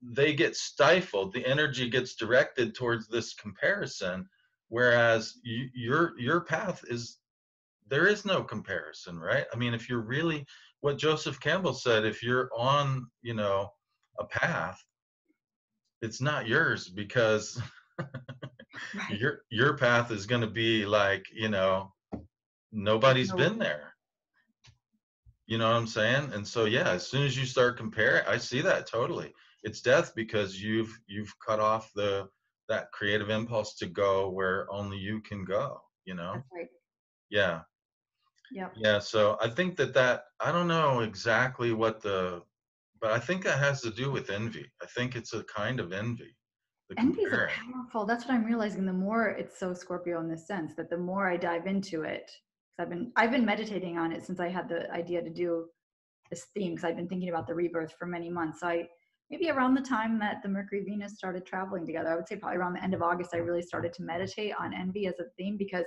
they get stifled. The energy gets directed towards this comparison, whereas you, your your path is, there is no comparison, right? I mean, if you're really, what Joseph Campbell said, if you're on, you know, a path, it's not yours because right. your your path is going to be like, you know, nobody's been there, you know what I'm saying? And so, yeah, as soon as you start comparing, I see that totally. It's death because you've, you've cut off the, that creative impulse to go where only you can go, you know? That's right. Yeah. Yeah. Yeah. So I think that that, I don't know exactly what the, but I think that has to do with envy. I think it's a kind of envy. Envy is powerful. That's what I'm realizing. The more, it's so Scorpio in this sense that the more I dive into it, I've been I've been meditating on it since I had the idea to do this theme, because I've been thinking about the rebirth for many months. So I maybe around the time that the Mercury Venus started traveling together, I would say probably around the end of August, I really started to meditate on envy as a theme, because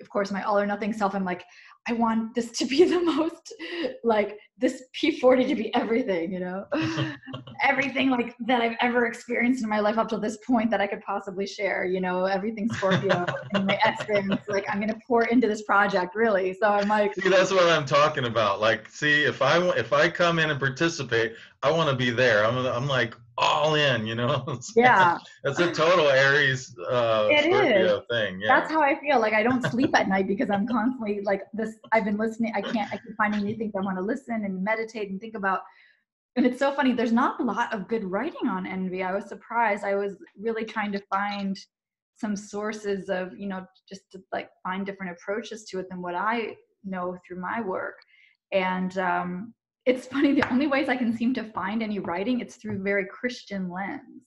of course my all or nothing self, I'm like, I want this to be the most, like this P forty to be everything, you know, everything like that I've ever experienced in my life up to this point that I could possibly share, you know, everything Scorpio and my essence, like I'm going to pour into this project really. So I'm like, see, that's what I'm talking about. Like, see, if I, if I come in and participate, I want to be there. I'm I'm like all in, you know? Yeah. That's a total Aries uh, it Scorpio is. Thing. Yeah. That's how I feel. Like I don't sleep at night because I'm constantly like this. I've been listening. I can't, I keep finding new things I want to listen and meditate and think about. And it's so funny. There's not a lot of good writing on envy. I was surprised. I was really trying to find some sources of, you know, just to like find different approaches to it than what I know through my work. And, um, it's funny, the only ways I can seem to find any writing, it's through very Christian lens.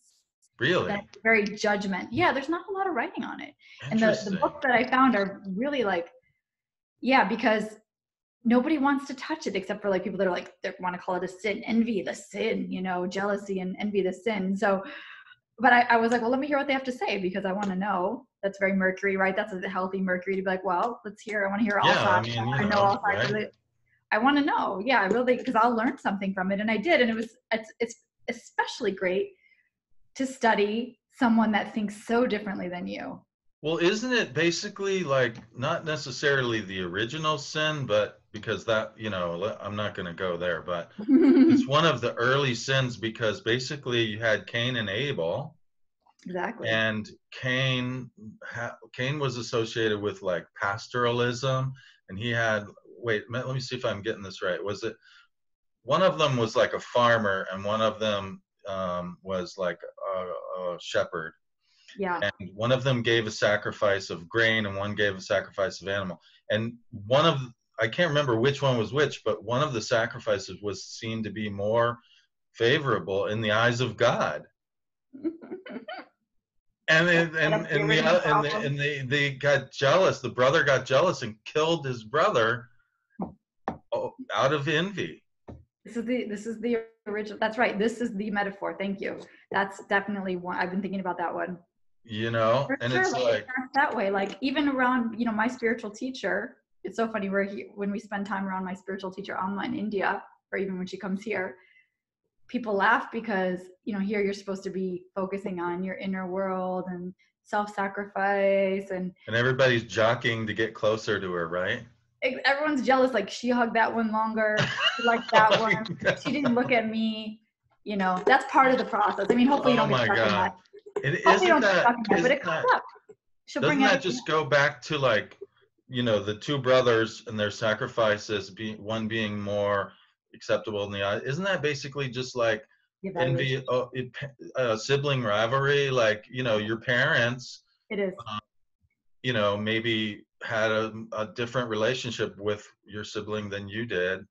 Really? That's very judgment. Yeah, there's not a lot of writing on it. And the, the books that I found are really like, yeah, because nobody wants to touch it except for like people that are like, they want to call it a sin, envy, the sin, you know, jealousy and envy, the sin. So, but I, I was like, well, let me hear what they have to say because I want to know. That's very Mercury, right? That's a healthy Mercury to be like, well, let's hear, I want to hear all yeah, sides. I, mean, I know, know all sides. Right? I want to know. Yeah, I really, because I'll learn something from it. And I did. And it was, it's, it's especially great to study someone that thinks so differently than you. Well, isn't it basically like not necessarily the original sin, but because that, you know, I'm not going to go there, but it's one of the early sins because basically you had Cain and Abel. Exactly. And Cain, Cain was associated with like pastoralism, and he had, wait, let me see if I'm getting this right. Was it, one of them was like a farmer and one of them um, was like a, a shepherd. Yeah. And one of them gave a sacrifice of grain and one gave a sacrifice of animal. And one of, I can't remember which one was which, but one of the sacrifices was seen to be more favorable in the eyes of God. And and and, and, the, and, the, and they, they got jealous. The brother got jealous and killed his brother out of envy. This is the this is the original. That's right. This is the metaphor. Thank you. That's definitely one. I've been thinking about that one. You know, For and sure, it's like, like that way. Like even around, you know, my spiritual teacher. It's so funny where he, when we spend time around my spiritual teacher Amma in India, or even when she comes here. People laugh because, you know, here you're supposed to be focusing on your inner world and self-sacrifice and and everybody's jockeying to get closer to her, right? Everyone's jealous, like she hugged that one longer, she liked that one. She didn't look at me, you know. That's part of the process. I mean, hopefully you don't get stuck in that. It isn't that, but it comes up. Doesn't that just go back to like, you know, the two brothers and their sacrifices, being one being more acceptable in the eye? Isn't that basically just like envy, uh, it, uh, sibling rivalry? Like, you know, your parents, it is, um, you know, maybe had a, a different relationship with your sibling than you did,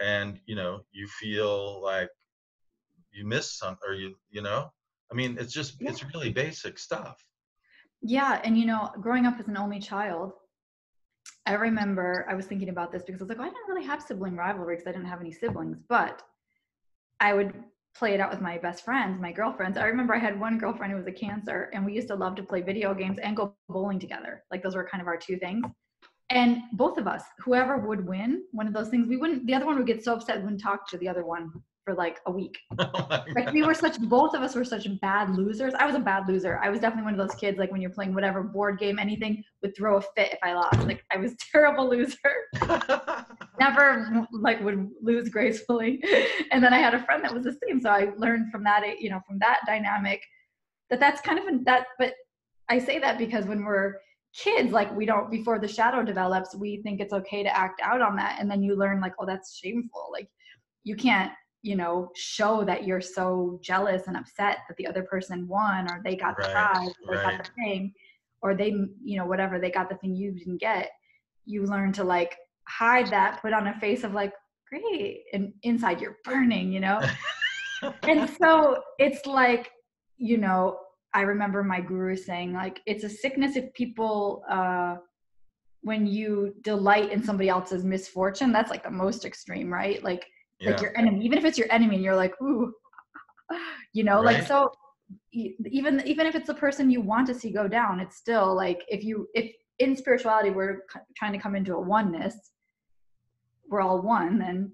and you know, you feel like you missed something, or you, you know, I mean, it's just, yeah. It's really basic stuff. Yeah, and you know, growing up as an only child. I remember I was thinking about this because I was like, oh, I didn't really have sibling rivalry because I didn't have any siblings, but I would play it out with my best friends, my girlfriends. I remember I had one girlfriend who was a Cancer, and we used to love to play video games and go bowling together. Like those were kind of our two things. And both of us, whoever would win one of those things, we wouldn't, the other one would get so upset, we wouldn't talk to the other one for like a week. Oh like we were such, both of us were such bad losers. I was a bad loser. I was definitely one of those kids, like when you're playing whatever board game, anything, would throw a fit if I lost. Like I was a terrible loser. Never like would lose gracefully. And then I had a friend that was the same. So I learned from that, you know, from that dynamic that that's kind of that, but I say that because when we're kids, like we don't, before the shadow develops, we think it's okay to act out on that. And then you learn like, oh, that's shameful. Like you can't, you know, show that you're so jealous and upset that the other person won, or they got right, the prize, or right. They got the thing, or they, you know, whatever, they got the thing you didn't get. You learn to like hide that, put on a face of like, great, and inside you're burning, you know? And so it's like, you know, I remember my guru saying like, it's a sickness if people, uh, when you delight in somebody else's misfortune, that's like the most extreme, right? Like, Like yeah. your enemy, even if it's your enemy, and you're like, ooh, you know, right. Like, so even, even if it's the person you want to see go down, it's still like, if you, if in spirituality, we're trying to come into a oneness, we're all one, then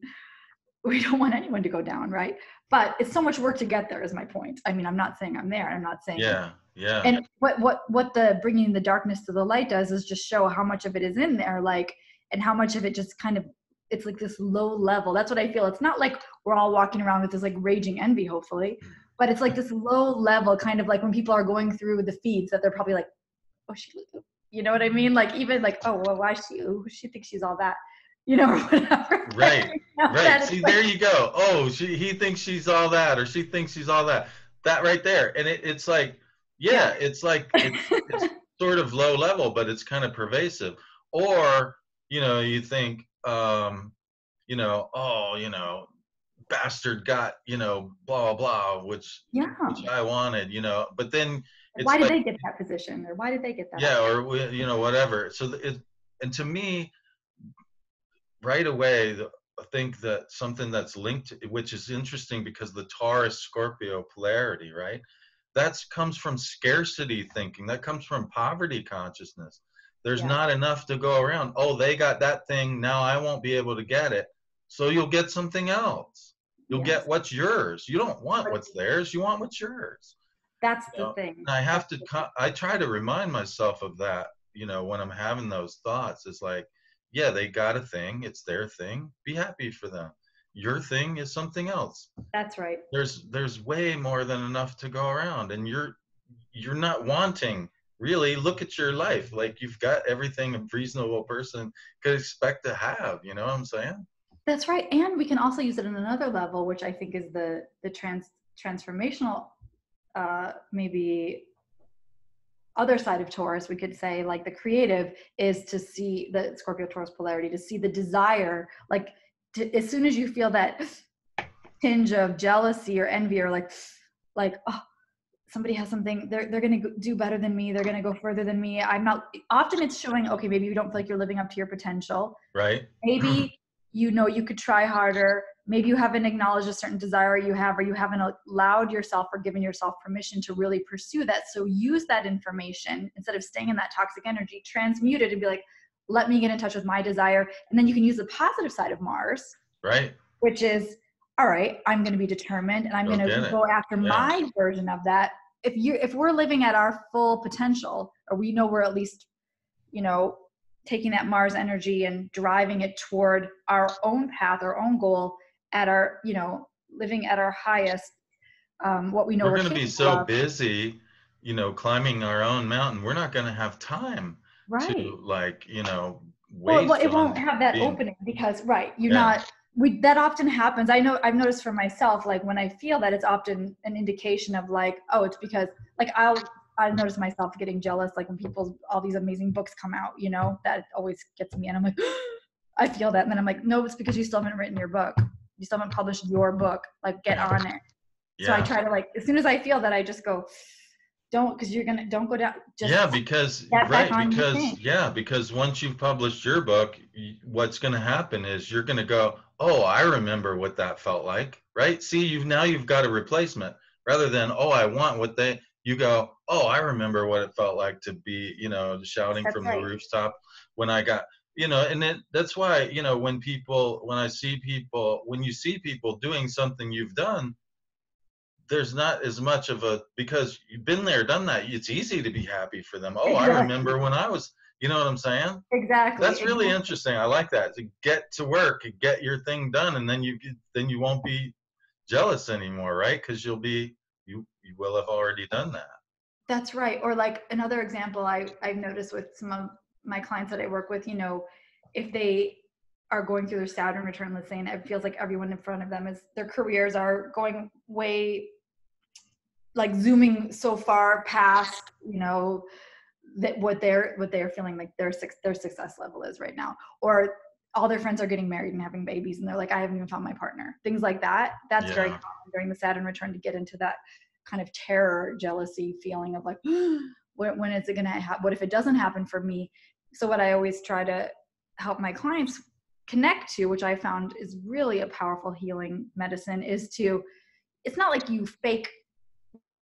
we don't want anyone to go down. Right. But it's so much work to get there is my point. I mean, I'm not saying I'm there. I'm not saying, yeah. Yeah. And what, what, what the bringing the darkness to the light does is just show how much of it is in there, like, and how much of it just kind of, it's like this low level. That's what I feel. It's not like we're all walking around with this like raging envy, hopefully, but it's like this low level kind of like when people are going through the feeds that they're probably like, oh, she, you know what I mean? Like even like, oh, well, why she, ooh, she thinks she's all that, you know, or whatever. Right, you know, right. See, like, there you go. Oh, she, he thinks she's all that, or she thinks she's all that, that right there. And it, it's like, yeah, yeah. it's like, it's, it's sort of low level, but it's kind of pervasive. Or, you know, you think, um you know, oh, you know, bastard got, you know, blah blah, which yeah which I wanted, you know, but then it's why did like, they get that position, or why did they get that yeah option? Or you know, whatever. So it, and to me, right away, the, I think that something that's linked, which is interesting because the Taurus Scorpio polarity, right? That comes from scarcity thinking. That comes from poverty consciousness. There's yeah. not enough to go around. Oh, they got that thing. Now I won't be able to get it. So you'll get something else. You'll yes. get what's yours. You don't want what's theirs. You want what's yours. That's you know? the thing. And I have to, I try to remind myself of that, you know, when I'm having those thoughts. It's like, yeah, they got a thing. It's their thing. Be happy for them. Your thing is something else. That's right. There's there's way more than enough to go around, and you're you're not wanting really. Look at your life. Like, you've got everything a reasonable person could expect to have. You know what I'm saying? That's right. And we can also use it in another level, which I think is the the trans transformational uh, maybe. other side of Taurus, we could say, like, the creative is to see the Scorpio Taurus polarity, to see the desire, like, to, as soon as you feel that tinge of jealousy or envy, or like, like, oh, somebody has something, they're, they're going to do better than me. They're going to go further than me. I'm not, often it's showing, okay, maybe you don't feel like you're living up to your potential. Right. Maybe, you know, you could try harder. Maybe you haven't acknowledged a certain desire you have, or you haven't allowed yourself or given yourself permission to really pursue that. So use that information instead of staying in that toxic energy, transmute it and be like, let me get in touch with my desire. And then you can use the positive side of Mars, right? Which is, all right, I'm going to be determined and I'm going to go after yeah. my version of that. If you, if we're living at our full potential, or we know we're at least, you know, taking that Mars energy and driving it toward our own path, our own goal, at our, you know, living at our highest, um, what we know we're, we're going to be so of. busy, you know, climbing our own mountain. We're not going to have time right. to, like, you know, waste. Well, well it won't have that being, opening because, right, you're yeah. not, we, that often happens. I know, I've noticed for myself, like, when I feel that, it's often an indication of, like, oh, it's because, like, I'll, I notice myself getting jealous, like, when people, all these amazing books come out, you know, that always gets me. And I'm like, I feel that. And then I'm like, no, it's because you still haven't written your book. You still haven't published your book, like, get on it. Yeah. So I try to, like, as soon as I feel that, I just go, don't, because you're going to, don't go down. Just yeah, because, right, because, yeah, because once you've published your book, what's going to happen is you're going to go, oh, I remember what that felt like, right? See, you've, now you've got a replacement rather than, oh, I want what they, you go, oh, I remember what it felt like to be, you know, shouting that's from right. the rooftop when I got, you know, and it, that's why, you know, when people, when I see people, when you see people doing something you've done, there's not as much of a, because you've been there, done that. It's easy to be happy for them. Oh, exactly. I remember when I was, you know what I'm saying? Exactly. That's really exactly. interesting. I like that. To get to work and get your thing done. And then you, then you won't be jealous anymore. Right. Cause you'll be, you, you will have already done that. That's right. Or, like, another example I, I've noticed with some of my clients that I work with, you know, if they are going through their Saturn return, let's say, and it feels like everyone in front of them is, their careers are going way, like, zooming so far past, you know, that what they're, what they're feeling like their, their success level is right now, or all their friends are getting married and having babies. And they're like, I haven't even found my partner, things like that. That's yeah. very common during the Saturn return to get into that kind of terror, jealousy feeling of, like, when, when is it going to happen? What if it doesn't happen for me? So what I always try to help my clients connect to, which I found is really a powerful healing medicine, is to, it's not like you fake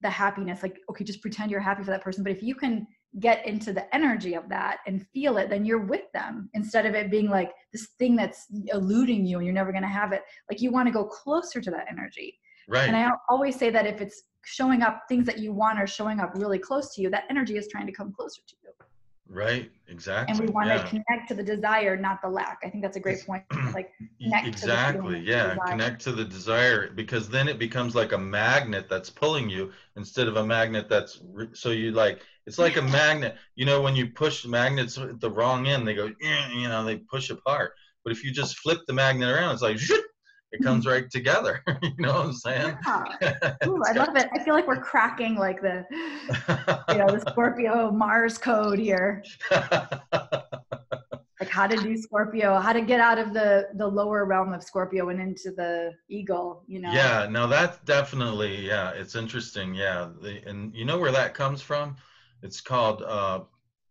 the happiness, like, okay, just pretend you're happy for that person. But if you can get into the energy of that and feel it, then you're with them, instead of it being like this thing that's eluding you and you're never going to have it. Like, you want to go closer to that energy. Right. And I always say that if it's showing up, things that you want are showing up really close to you, that energy is trying to come closer to you. Right, exactly. And we want yeah. to connect to the desire, not the lack. I think that's a great point. Like, connect exactly, to the yeah, connect to the desire, because then it becomes like a magnet that's pulling you instead of a magnet that's re- so you like it's like a magnet. You know, when you push magnets at the wrong end, they go, you know, they push apart. But if you just flip the magnet around, it's like, shoot, it comes right together. You know what I'm saying? Yeah. Ooh, I love it. I feel like we're cracking, like, the, you know, the Scorpio Mars code here. Like, how to do Scorpio, how to get out of the, the lower realm of Scorpio and into the eagle, you know? Yeah, no, that's definitely, yeah, it's interesting. Yeah. The, and you know where that comes from? It's called uh,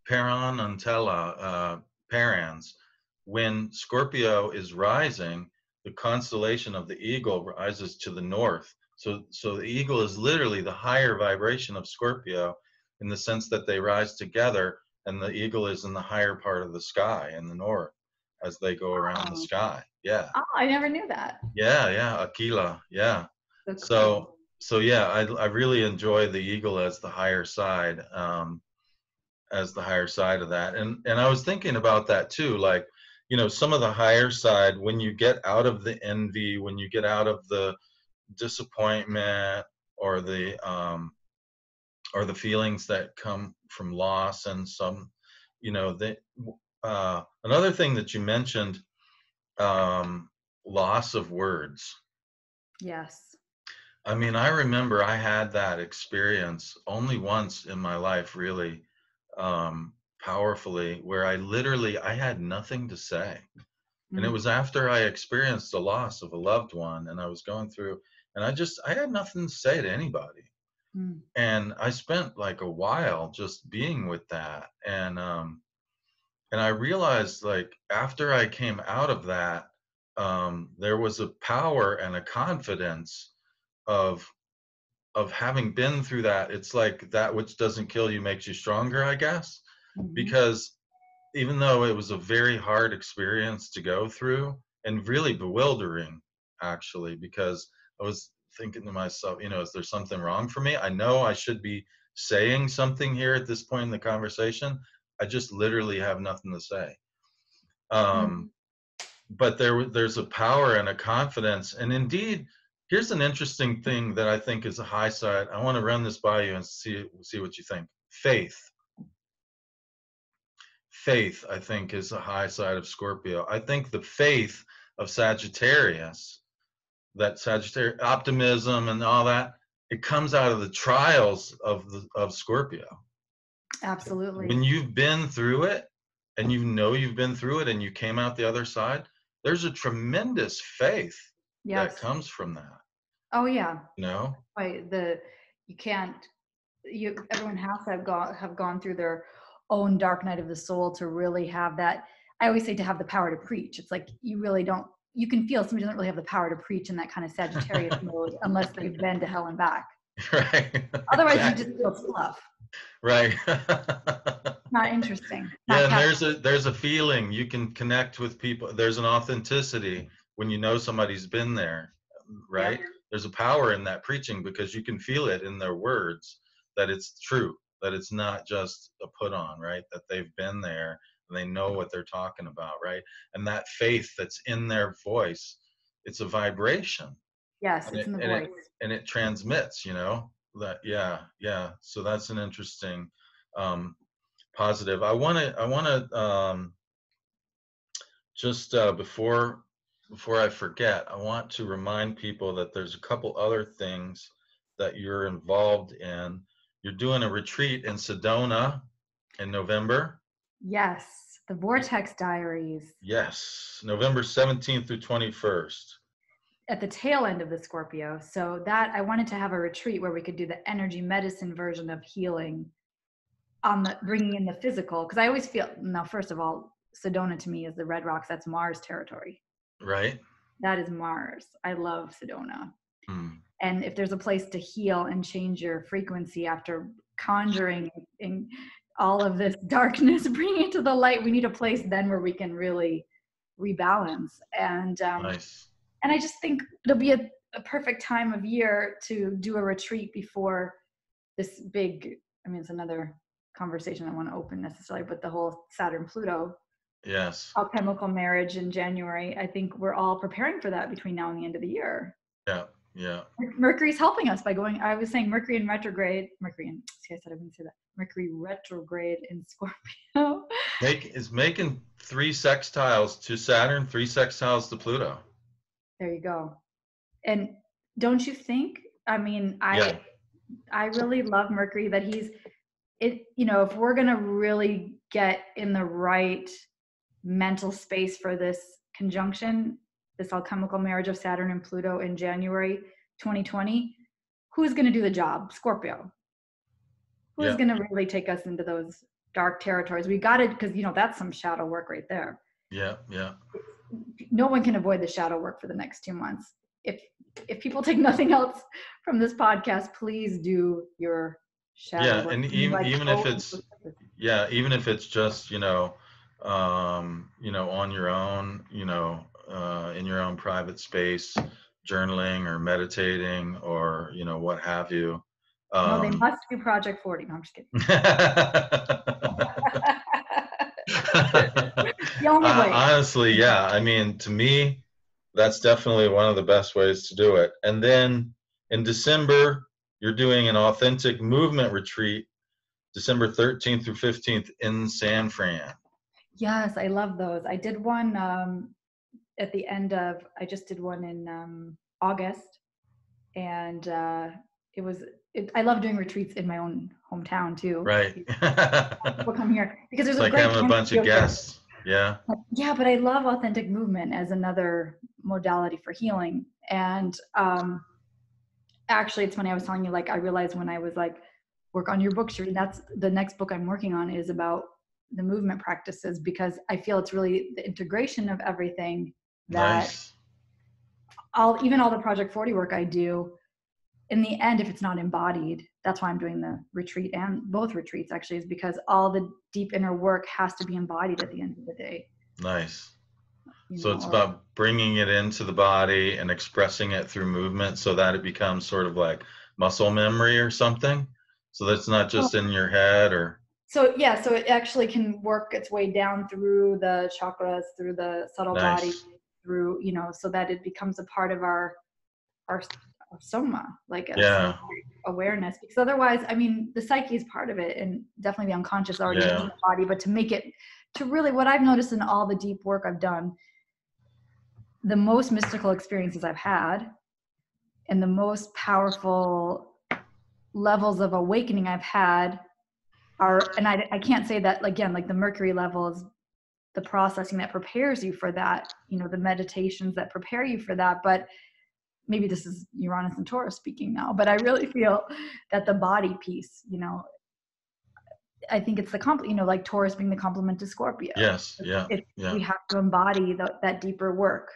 Paran Antella, uh, Parans, when Scorpio is rising, the constellation of the eagle rises to the north. So, so the eagle is literally the higher vibration of Scorpio, in the sense that they rise together, and the eagle is in the higher part of the sky in the north as they go around oh. the sky. Yeah. Oh, I never knew that. Yeah, yeah, Aquila, yeah. That's so, cool. so yeah, I, I really enjoy the eagle as the higher side, um, as the higher side of that. And, and I was thinking about that too, like, you know, some of the higher side, when you get out of the envy, when you get out of the disappointment or the, um, or the feelings that come from loss and some, you know, the, uh, another thing that you mentioned, um, loss of words. Yes. I mean, I remember I had that experience only once in my life, really, um, powerfully, where I literally, I had nothing to say. Mm-hmm. And it was after I experienced the loss of a loved one, and I was going through, and I just, I had nothing to say to anybody. Mm. And I spent like a while just being with that. And, um, and I realized, like, after I came out of that, um, there was a power and a confidence of, of having been through that. It's like that which doesn't kill you makes you stronger, I guess, mm-hmm. because even though it was a very hard experience to go through, and really bewildering, actually, because I was thinking to myself, you know, is there something wrong for me? I know I should be saying something here at this point in the conversation. I just literally have nothing to say. Um, but there, there's a power and a confidence. And indeed, here's an interesting thing that I think is a high side. I want to run this by you and see, see what you think. Faith. Faith, I think, is a high side of Scorpio. I think the faith of Sagittarius, that Sagittarius optimism and all that, it comes out of the trials of the, of Scorpio. Absolutely. When you've been through it, and you know you've been through it, and you came out the other side, there's a tremendous faith yes. that comes from that. Oh yeah. You know? Right. The you can't. You everyone has to have gone have gone through their own dark night of the soul to really have that. I always say to have the power to preach. It's like you really don't. You can feel somebody doesn't really have the power to preach in that kind of Sagittarius mode unless they've been to hell and back. Right. Otherwise, exactly. You just feel fluff. Right. Not interesting. Not yeah, and there's a there's a feeling you can connect with people. There's an authenticity when you know somebody's been there, right? Yeah. There's a power in that preaching because you can feel it in their words that it's true, that it's not just a put on, right? That they've been there. They know what they're talking about, right? And that faith that's in their voice, it's a vibration. Yes, it's in the voice. And it transmits, you know? That, yeah, yeah. So that's an interesting um, positive. I want to, I want to, um, just uh, before, before I forget, I want to remind people that there's a couple other things that you're involved in. You're doing a retreat in Sedona in November. Yes, the Vortex Diaries. Yes, November seventeenth through twenty-first. At the tail end of the Scorpio. So that, I wanted to have a retreat where we could do the energy medicine version of healing, on the, bringing in the physical. Because I always feel, now first of all, Sedona to me is the Red Rocks. That's Mars territory. Right. That is Mars. I love Sedona. Mm. And if there's a place to heal and change your frequency after conjuring and all of this darkness, bringing it to the light, we need a place then where we can really rebalance. And um, nice. And I just think it'll be a, a perfect time of year to do a retreat before this big, I mean, it's another conversation I don't want to open necessarily, but the whole Saturn-Pluto yes, alchemical marriage in January. I think we're all preparing for that between now and the end of the year. Yeah, yeah. Mercury's helping us by going, I was saying Mercury in retrograde, Mercury in, see, I said I wouldn't say that. Mercury retrograde in Scorpio. Make, is making three sextiles to Saturn, three sextiles to Pluto. There you go. And don't you think? I mean, I yeah. I really love Mercury, that he's it, you know, if we're gonna really get in the right mental space for this conjunction, this alchemical marriage of Saturn and Pluto in January twenty twenty, who's gonna do the job? Scorpio. Who's yeah. going to really take us into those dark territories? We got it because, you know, that's some shadow work right there. Yeah, yeah. No one can avoid the shadow work for the next two months. If if people take nothing else from this podcast, please do your shadow yeah, work. Yeah, and even like even if it's yeah, even if it's just, you know, um, you know, on your own, you know, uh, in your own private space, journaling or meditating or, you know, what have you. Um, well, they must do Project forty. No, I'm just kidding. The only way. Uh, honestly, yeah. I mean, to me, that's definitely one of the best ways to do it. And then in December, you're doing an authentic movement retreat, December thirteenth through fifteenth in San Fran. Yes, I love those. I did one um, at the end of, I just did one in um, August. And uh, it was... It, I love doing retreats in my own hometown too. Right. People come here because there's it's a like great having a bunch of guests. Yeah. Yeah, but I love authentic movement as another modality for healing. And um, actually, it's funny. I was telling you, like, I realized when I was like, work on your book, Shireen. That's the next book I'm working on is about the movement practices because I feel it's really the integration of everything that nice. I'll even all the Project forty work I do. In the end, if it's not embodied, that's why I'm doing the retreat and both retreats actually is because all the deep inner work has to be embodied at the end of the day. Nice. You so know, it's or, about bringing it into the body and expressing it through movement so that it becomes sort of like muscle memory or something. So that's not just in your head or. So yeah, so it actually can work its way down through the chakras, through the subtle nice. Body, through, you know, so that it becomes a part of our, our, of soma, like a yeah. awareness, because otherwise, I mean, the psyche is part of it, and definitely the unconscious already yeah. in the body. But to make it, to really, what I've noticed in all the deep work I've done, the most mystical experiences I've had, and the most powerful levels of awakening I've had are, and I, I can't say that again, like the Mercury level is the processing that prepares you for that, you know, the meditations that prepare you for that, but. Maybe this is Uranus and Taurus speaking now, but I really feel that the body piece, you know, I think it's the compl- you know, like Taurus being the complement to Scorpio. Yes. Yeah. It's, yeah. We have to embody the, that deeper work.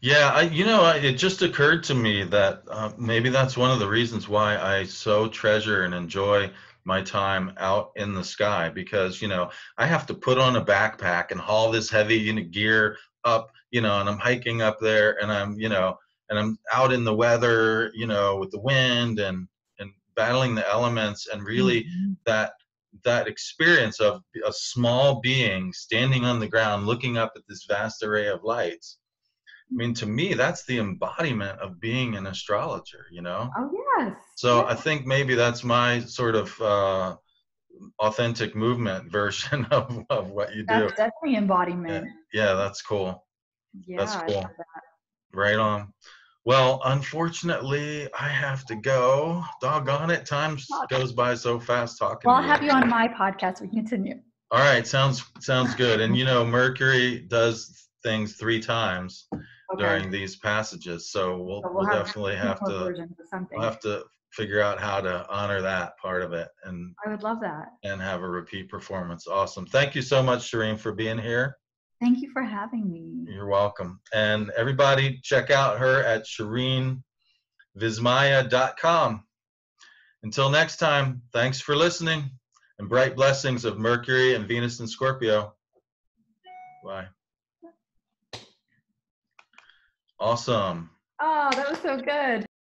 Yeah. I, you know, I, it just occurred to me that uh, maybe that's one of the reasons why I so treasure and enjoy my time out in the sky, because, you know, I have to put on a backpack and haul this heavy you know, gear up, you know, and I'm hiking up there and I'm, you know, and I'm out in the weather, you know, with the wind and, and battling the elements and really mm-hmm. that that experience of a small being standing on the ground, looking up at this vast array of lights. I mean, to me, that's the embodiment of being an astrologer, you know? Oh, yes. So yes. I think maybe that's my sort of uh, authentic movement version of, of what you that's do. That's definitely embodiment. Yeah, yeah, that's cool. Yeah, that's cool. I love that. Right on. Well, unfortunately, I have to go. Doggone it. Time goes by so fast talking. Well, I'll have you on my podcast. We continue. All right. Sounds sounds good. And, you know, Mercury does things three times okay. during these passages. So we'll, so we'll, we'll have definitely have to we'll have to figure out how to honor that part of it. And I would love that. And have a repeat performance. Awesome. Thank you so much, Shireen, for being here. Thank you for having me. You're welcome. And everybody, check out her at sherene vismaya dot com. Until next time, thanks for listening and bright blessings of Mercury and Venus and Scorpio. Bye. Awesome. Oh, that was so good.